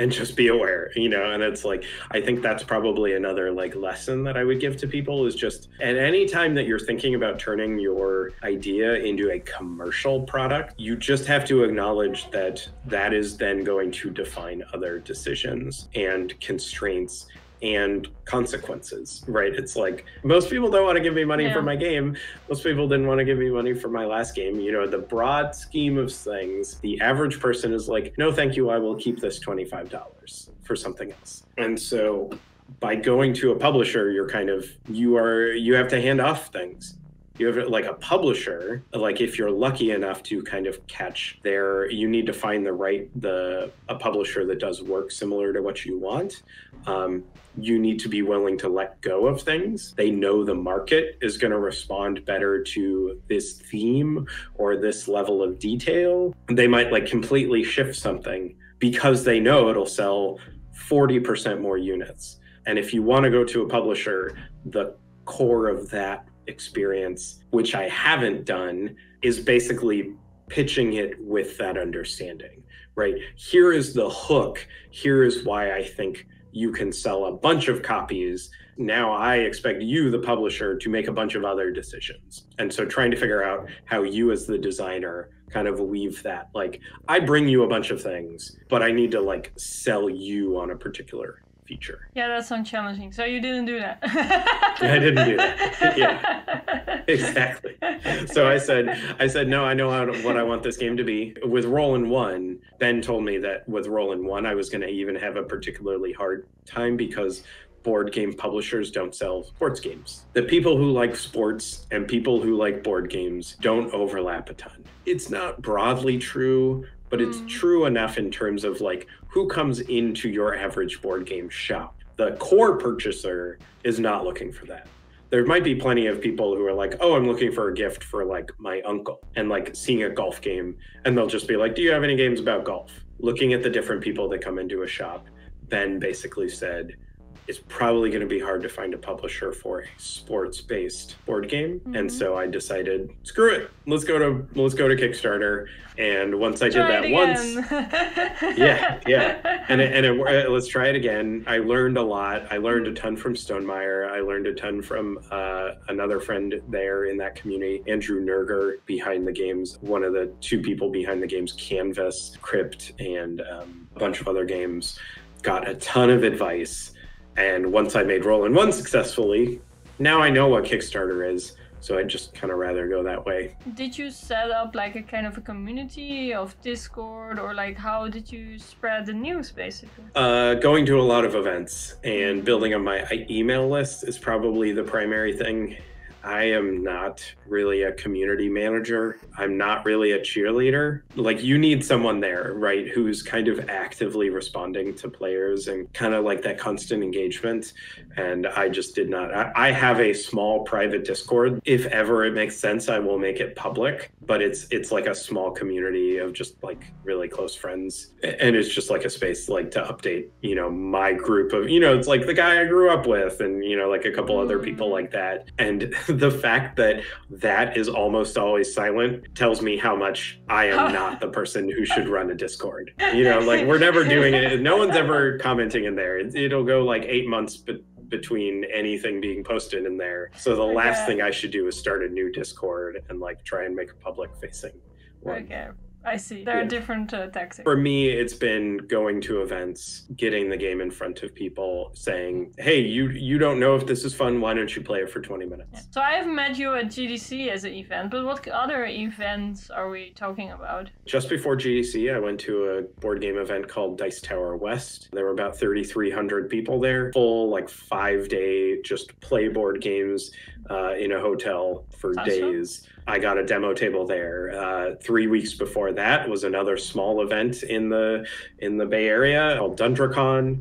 And just be aware, you know, and it's like, I think that's probably another like lesson that I would give to people is just at any time that you're thinking about turning your idea into a commercial product, you just have to acknowledge that that is then going to define other decisions and constraints and consequences, right? It's like, most people don't want to give me money for my game. Most people didn't want to give me money for my last game. You know, the broad scheme of things, the average person is like, no, thank you, I will keep this $25 for something else. And so by going to a publisher, you're you have to hand off things. You have like a publisher, like if you're lucky enough to catch their, you need to find a publisher that does work similar to what you want. You need to be willing to let go of things. They know the market is going to respond better to this theme or this level of detail. They might like completely shift something because they know it'll sell 40% more units. And if you want to go to a publisher, the core of that experience, which I haven't done, is basically pitching it with that understanding, right? Here is the hook. Here is why I think you can sell a bunch of copies. Now I expect you, the publisher, to make a bunch of other decisions. And so trying to figure out how you as the designer weave that, like, I bring you a bunch of things, but I need to like sell you on a particular feature. Yeah, that sounds challenging. So you didn't do that. I didn't do that. Yeah, exactly. So I said, no, I know what I want this game to be. With Roll'n One, Ben told me that with Roll'n One, I was going to even have a particularly hard time because board game publishers don't sell sports games. The people who like sports and people who like board games don't overlap a ton. It's not broadly true, but it's true enough in terms of like who comes into your average board game shop. The core purchaser is not looking for that. There might be plenty of people who are like, oh, I'm looking for a gift for like my uncle, and like seeing a golf game, and they'll just be like, do you have any games about golf? Looking at the different people that come into a shop, Ben basically said, it's probably going to be hard to find a publisher for a sports-based board game, and so I decided, screw it, let's go to Kickstarter. And once I did that once, let's try it again. I learned a lot. I learned a ton from Stonemeyer. I learned a ton from another friend there in that community, Andrew Nerger, behind the games, one of the two people behind the games Canvas, Crypt, and a bunch of other games. Got a ton of advice. And once I made Roll'n One successfully, now I know what Kickstarter is, so I'd just rather go that way. Did you set up like a a community of Discord, or like how did you spread the news basically? Going to a lot of events and building on my email list is probably the primary thing. I am not really a community manager. I'm not really a cheerleader. Like, you need someone there, right, who's actively responding to players and like that constant engagement. And I just did not. I have a small private Discord. If ever it makes sense, I will make it public. But it's like a small community of just like really close friends. And it's just like a space like to update, you know, my group of, you know, it's like the guy I grew up with and, you know, like a couple other people like that. And the fact that that is almost always silent tells me how much I am not the person who should run a Discord. You know, like, we're never doing it. No one's ever commenting in there. It'll go like 8 months between anything being posted in there. So the last thing I should do is start a new Discord and like try and make a public facing one. Okay. I see. There are different tactics. For me, it's been going to events, getting the game in front of people, saying, hey, you don't know if this is fun. Why don't you play it for 20 minutes? Yeah. So I've met you at GDC as an event, but what other events are we talking about? Just before GDC, I went to a board game event called Dice Tower West. There were about 3,300 people there. Full, like, 5-day just play board games in a hotel for days. Fun. I got a demo table there. 3 weeks before that was another small event in the Bay Area called DundraCon,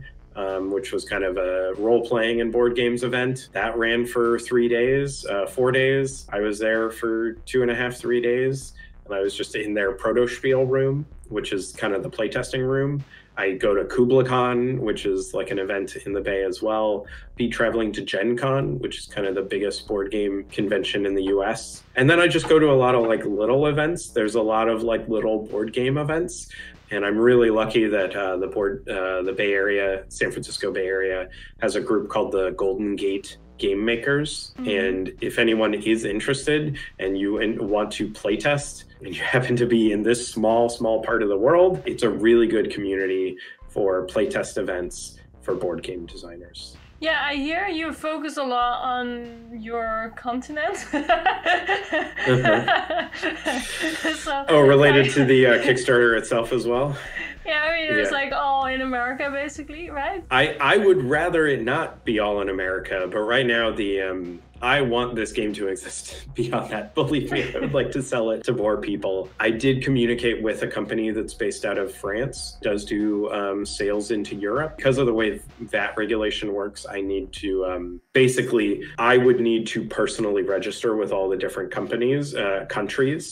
which was kind of a role-playing and board games event. That ran for 3 days, 4 days. I was there for 2.5, 3 days, and I was just in their proto-spiel room, which is kind of the playtesting room. I go to KublaCon, which is like an event in the Bay as well. Be traveling to Gen Con, which is kind of the biggest board game convention in the US. And then I just go to a lot of like little events. There's a lot of like little board game events. And I'm really lucky that the Bay Area, San Francisco Bay Area, has a group called the Golden Gate Game Makers. Mm-hmm. And if anyone is interested and you want to playtest, and you happen to be in this small part of the world, it's a really good community for playtest events for board game designers. Yeah, I hear you focus a lot on your continent. So, oh, related to the Kickstarter itself as well? Yeah, I mean, it's like all in America, basically, right? I would rather it not be all in America, but right now the... I want this game to exist beyond that. Believe me, I would like to sell it to more people. I did communicate with a company that's based out of France, does do sales into Europe. Because of the way VAT regulation works, I need to, basically, I would need to personally register with all the different countries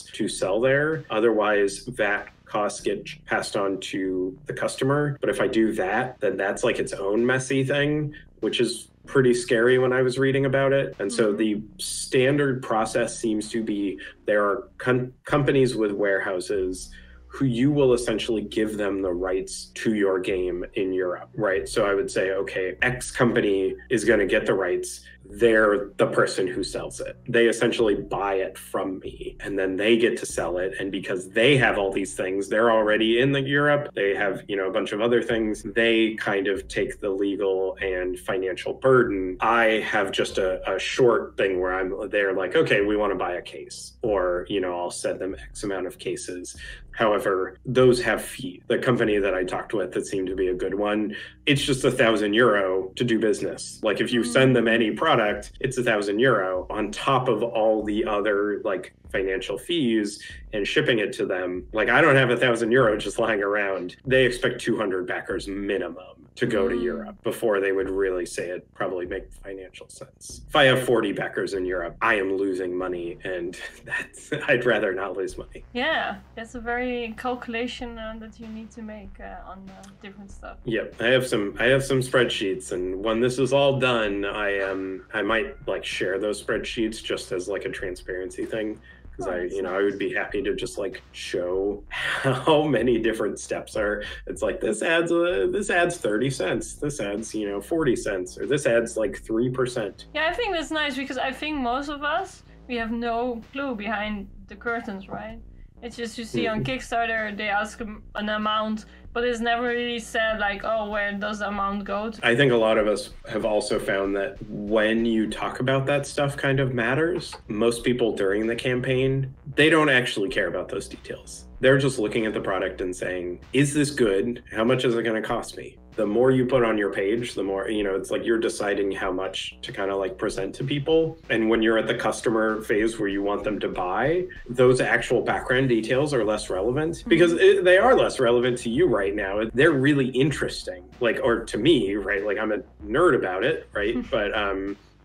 to sell there. Otherwise, VAT costs get passed on to the customer. But if I do that, then that's like its own messy thing, which is pretty scary when I was reading about it. And so the standard process seems to be there are companies with warehouses who you will essentially give them the rights to your game in Europe, right? So I would say, okay, X company is going to get the rights. They're the person who sells it. They essentially buy it from me, and then they get to sell it. And because they have all these things, they're already in Europe. They have, you know, a bunch of other things. They kind of take the legal and financial burden. I have just a short thing where they're like, okay, we want to buy a case, or, you know, I'll send them X amount of cases. However, those have fees. The company that I talked with that seemed to be a good one, it's just €1,000 to do business. Like if you send them any product, it's €1,000 on top of all the other like financial fees and shipping it to them. Like I don't have €1,000 just lying around. They expect 200 backers minimum to go to Europe before they would really say it probably make financial sense. If I have 40 backers in Europe, I am losing money, and that's, I'd rather not lose money. Yeah, that's a very calculation that you need to make on different stuff. Yep, I have some spreadsheets, and when this is all done, I might like share those spreadsheets just as like a transparency thing. Because I would be happy to just like show how many different steps are. It's like this adds 30 cents, this adds 40 cents, or this adds like 3%. Yeah, I think that's nice because I think most of us we have no clue behind the curtains, right? It's just you see on Kickstarter they ask an amount, but it's never really said like, oh, where does the amount go to? I think a lot of us have also found that when you talk about that stuff kind of matters. Most people during the campaign, they don't actually care about those details. They're just looking at the product and saying, is this good? How much is it going to cost me? The more you put on your page, the more, it's like you're deciding how much to kind of like present to people. And when you're at the customer phase where you want them to buy, those actual background details are less relevant because they are less relevant to you right now. They're really interesting, like, or to me, right? Like I'm a nerd about it, right? But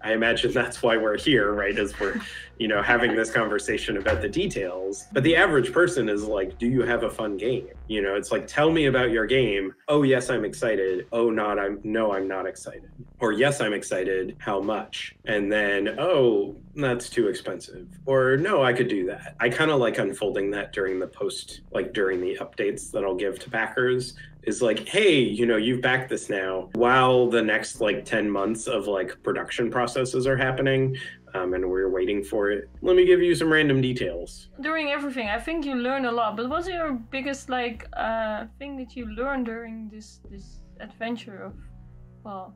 I imagine that's why we're here, right? As we're, having this conversation about the details. But the average person is like, do you have a fun game? It's like, tell me about your game. Oh, yes, I'm excited. Oh, I'm not excited. Or yes, I'm excited. How much? And then, oh, that's too expensive. Or no, I could do that. I kind of like unfolding that during the updates that I'll give to backers. is like, hey, you know, you've backed this now, while the next like 10 months of like production processes are happening, and we're waiting for it. Let me give you some random details. During everything, I think you learn a lot, but what's your biggest like thing that you learned during this adventure of, well,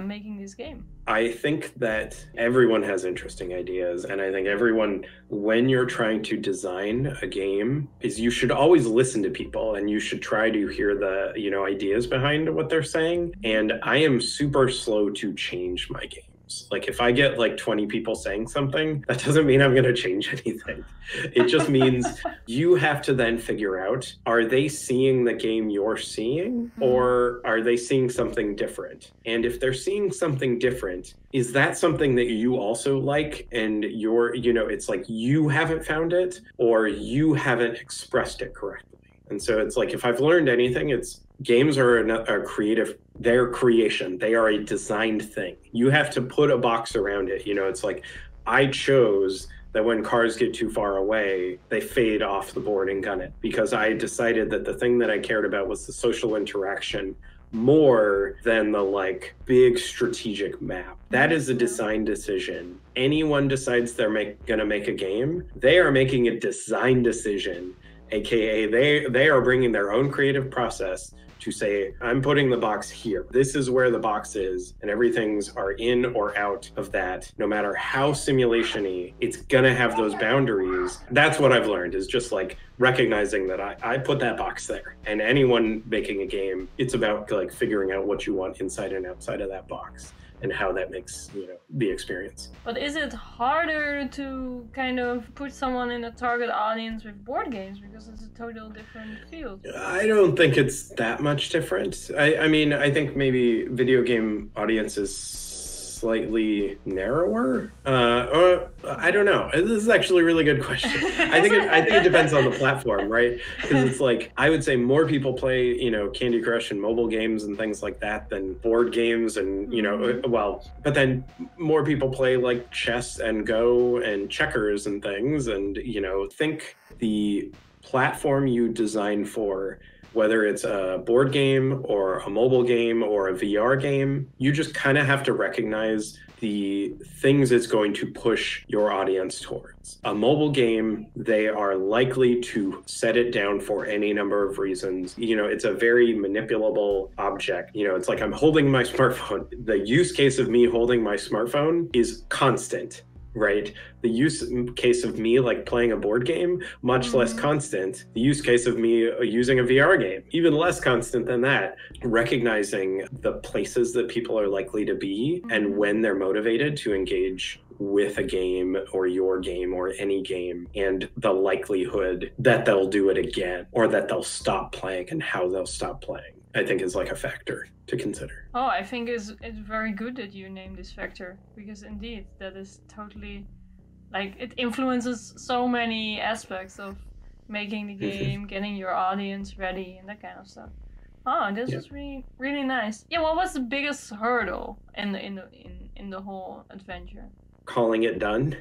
making this game? I think that everyone has interesting ideas, and I think everyone, when you're trying to design a game, is you should always listen to people, and you should try to hear the, you know, ideas behind what they're saying. And I am super slow to change my game. Like if I get like 20 people saying something, that doesn't mean I'm going to change anything. It just means you have to then figure out, are they seeing the game you're seeing, or are they seeing something different? And if they're seeing something different, is that something that you also like? And you're, you know, it's like you haven't found it, or you haven't expressed it correctly. And so it's like, if I've learned anything, it's games are a creative, their creation. They are a designed thing. You have to put a box around it. You know, it's like, I chose that when cars get too far away, they fade off the board in Gun It, because I decided that the thing that I cared about was the social interaction more than the like big strategic map. That is a design decision. Anyone decides they're gonna make a game, they are making a design decision. AKA they are bringing their own creative process to say, I'm putting the box here. This is where the box is, and everything's are in or out of that. No matter how simulation-y, it's gonna have those boundaries. That's what I've learned, is just like recognizing that I put that box there. And anyone making a game, it's about like figuring out what you want inside and outside of that box, and how that makes, you know, the experience. But is it harder to kind of put someone in a target audience with board games, because it's a total different field? I don't think it's that much different. I mean, I think maybe video game audiences slightly narrower. Or I don't know. This is actually a really good question. I think it depends on the platform, right? Because it's like, I would say more people play, you know, Candy Crush and mobile games and things like that than board games, and you know, well, but then more people play like chess and Go and checkers and things, and you know, think the platform you design for, whether it's a board game or a mobile game or a VR game, you just kind of have to recognize the things it's going to push your audience towards. A mobile game, they are likely to set it down for any number of reasons. You know, it's a very manipulable object. You know, it's like I'm holding my smartphone. The use case of me holding my smartphone is constant, right? The use case of me like playing a board game, much less constant. The use case of me using a VR game, even less constant than that. Recognizing the places that people are likely to be and when they're motivated to engage with a game or your game or any game, and the likelihood that they'll do it again or that they'll stop playing and how they'll stop playing, I think is like a factor to consider. Oh, I think it's very good that you name this factor, because indeed that is totally, like, it influences so many aspects of making the game, getting your audience ready and that kind of stuff. Oh, this is really nice. Yeah, what was the biggest hurdle in the whole adventure? Calling it done,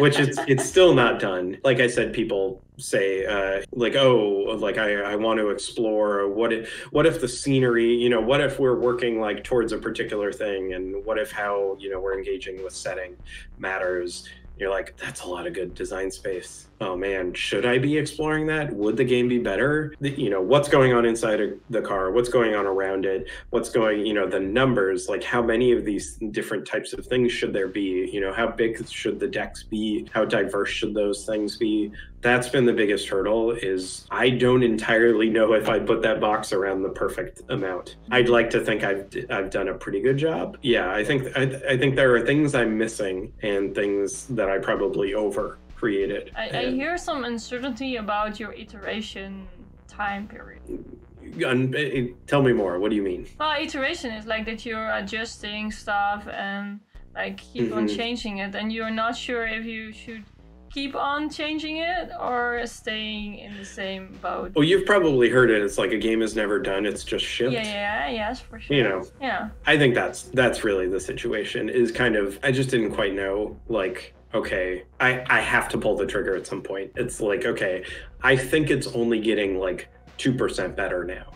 which it's still not done. Like I said, people say like, oh, like I want to explore what if the scenery, you know, what if we're working like towards a particular thing, and what if how, you know, we're engaging with setting matters. You're like, that's a lot of good design space. Oh man, should I be exploring that? Would the game be better? You know, what's going on inside of the car? What's going on around it? What's going, you know, the numbers, like how many of these different types of things should there be? You know, how big should the decks be? How diverse should those things be? That's been the biggest hurdle, is I don't entirely know if I put that box around the perfect amount. I'd like to think I've done a pretty good job. Yeah, I think there are things I'm missing and things that I probably over-created. I hear some uncertainty about your iteration time period. Tell me more, what do you mean? Well, iteration is like that you're adjusting stuff and like keep on changing it, and you're not sure if you should keep on changing it or staying in the same boat. Well, you've probably heard it. It's like a game is never done. It's just shipped. Yes, for sure. You know, I think that's really the situation, is kind of, I just didn't quite know, like, okay, I have to pull the trigger at some point. It's like, okay, I think it's only getting like 2% better now,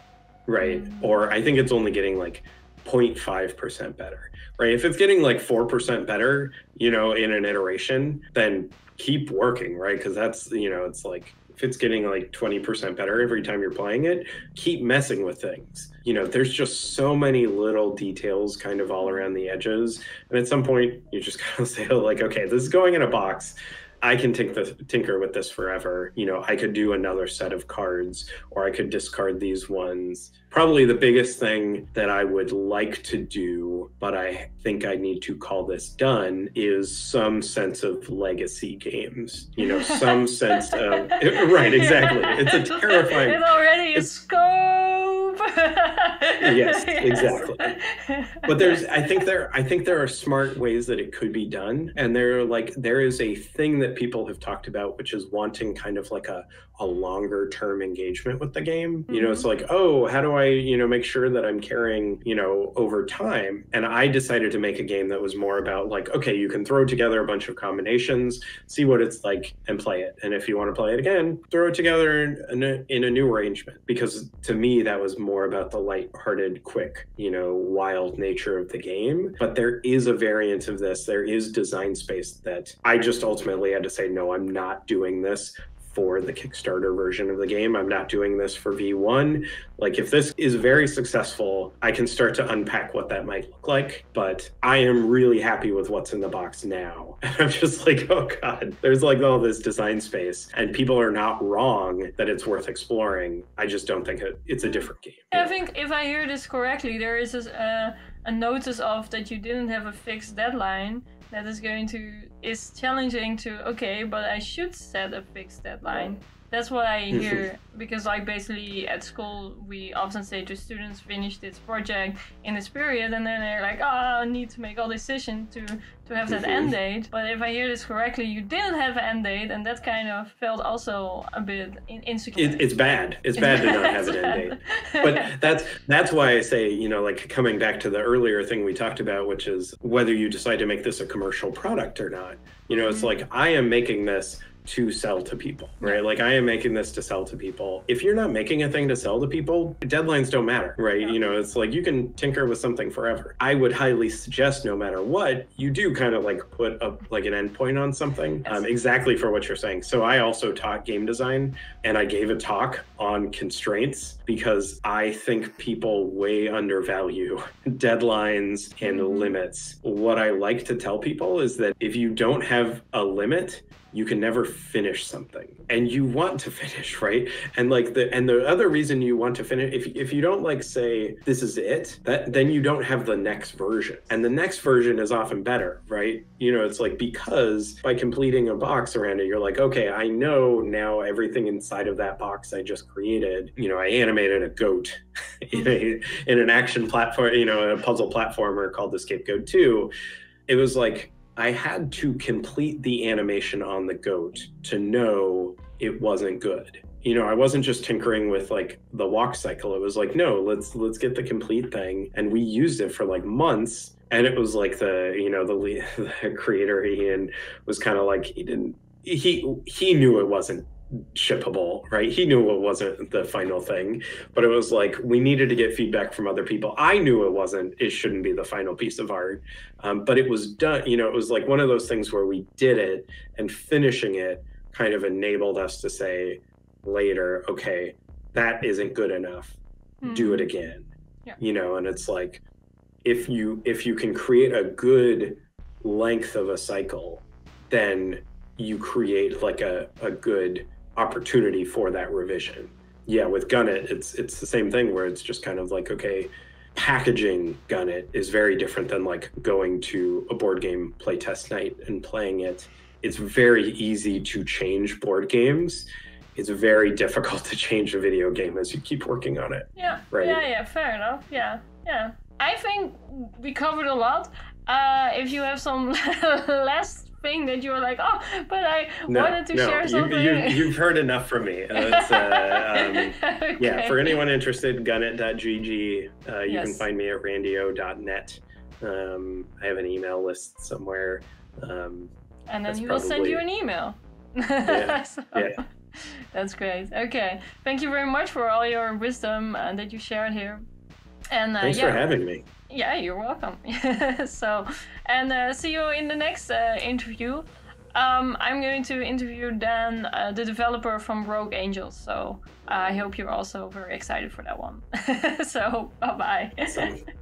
right? Or I think it's only getting like 0.5% better, right? If it's getting like 4% better, you know, in an iteration, then keep working, right? Because that's, you know, it's like, if it's getting like 20% better every time you're playing it, keep messing with things. You know, there's just so many little details kind of all around the edges. And at some point, you just kind of say, like, okay, this is going in a box. I can tinker with this forever. You know, I could do another set of cards, or I could discard these ones. Probably the biggest thing that I would like to do, but I think I need to call this done, is some sense of legacy games. You know, some sense of, right, exactly. It's a terrifying. It's already a scope. Yes, exactly. But there's, I think there are smart ways that it could be done. And there is a thing that people have talked about, which is wanting kind of like a longer term engagement with the game. You know, it's like, oh, how do I, you know, make sure that I'm carrying, you know, over time? And I decided to make a game that was more about like, okay, you can throw together a bunch of combinations, see what it's like, and play it. And if you want to play it again, throw it together in a new arrangement. Because to me, that was more about the lighthearted, quick, you know, wild nature of the game. But there is a variant of this. There is design space that I just ultimately had to say, no, I'm not doing this for the Kickstarter version of the game. I'm not doing this for V1. Like, if this is very successful, I can start to unpack what that might look like, but I am really happy with what's in the box now. And I'm just like, oh God, there's like all this design space, and people are not wrong that it's worth exploring. I just don't think it's a different game. I think if I hear this correctly, there is a notice of that you didn't have a fixed deadline. That is going to, is challenging to, okay, but I should set a fixed deadline. That's what I hear, because like basically at school, we often say to students, finish this project in this period, and then they're like, oh, I need to make all decisions to have that end date. But if I hear this correctly, you didn't have an end date, and that kind of felt also a bit insecure. It's bad. It's bad to not have an end date. But that's why I say, you know, like coming back to the earlier thing we talked about, which is whether you decide to make this a commercial product or not. You know, it's like, I am making this to sell to people, right? Like, I am making this to sell to people. If you're not making a thing to sell to people, deadlines don't matter, right? You know, it's like, you can tinker with something forever. I would highly suggest, no matter what, you do kind of like put up like an endpoint on something, exactly for what you're saying. So I also taught game design, and I gave a talk on constraints, because I think people way undervalue deadlines and limits. What I like to tell people is that if you don't have a limit, you can never finish something, and you want to finish, right? And like the other reason you want to finish, if you don't like say, this is it, then you don't have the next version. And the next version is often better, right? You know, it's like, because by completing a box around it, you're like, okay, I know now everything inside of that box I just created. You know, I animated a goat in an action platform, you know, a puzzle platformer called The Scapegoat 2. It was like, I had to complete the animation on the goat to know it wasn't good. You know, I wasn't just tinkering with like the walk cycle. It was like, no, let's get the complete thing. And we used it for like months. And it was like the creator, Ian, was kind of like, he knew it wasn't shippable, right? He knew it wasn't the final thing, but it was like, we needed to get feedback from other people. I knew it shouldn't be the final piece of art, but it was done. You know, it was like one of those things where we did it, and finishing it kind of enabled us to say later, okay, that isn't good enough. Do it again. Yeah. You know, and it's like, if you can create a good length of a cycle, then you create like a good opportunity for that revision. Yeah, with Gun It, it's the same thing where it's just kind of like, okay, packaging Gun It is very different than like going to a board game play test night and playing it. It's very easy to change board games. It's very difficult to change a video game as you keep working on it. Yeah, right? Yeah, fair enough, yeah. I think we covered a lot. If you have some last thing that you were like, oh, but I wanted to share something. You've heard enough from me. Okay. Yeah, for anyone interested, gunit.gg. You can find me at randio.net. I have an email list somewhere. And then he will send you an email. Yeah. That's great. Okay, thank you very much for all your wisdom that you shared here. And thanks for having me. Yeah, you're welcome. So, and see you in the next interview. I'm going to interview Dan, the developer from Rogue Angels. So I hope you're also very excited for that one. So bye-bye.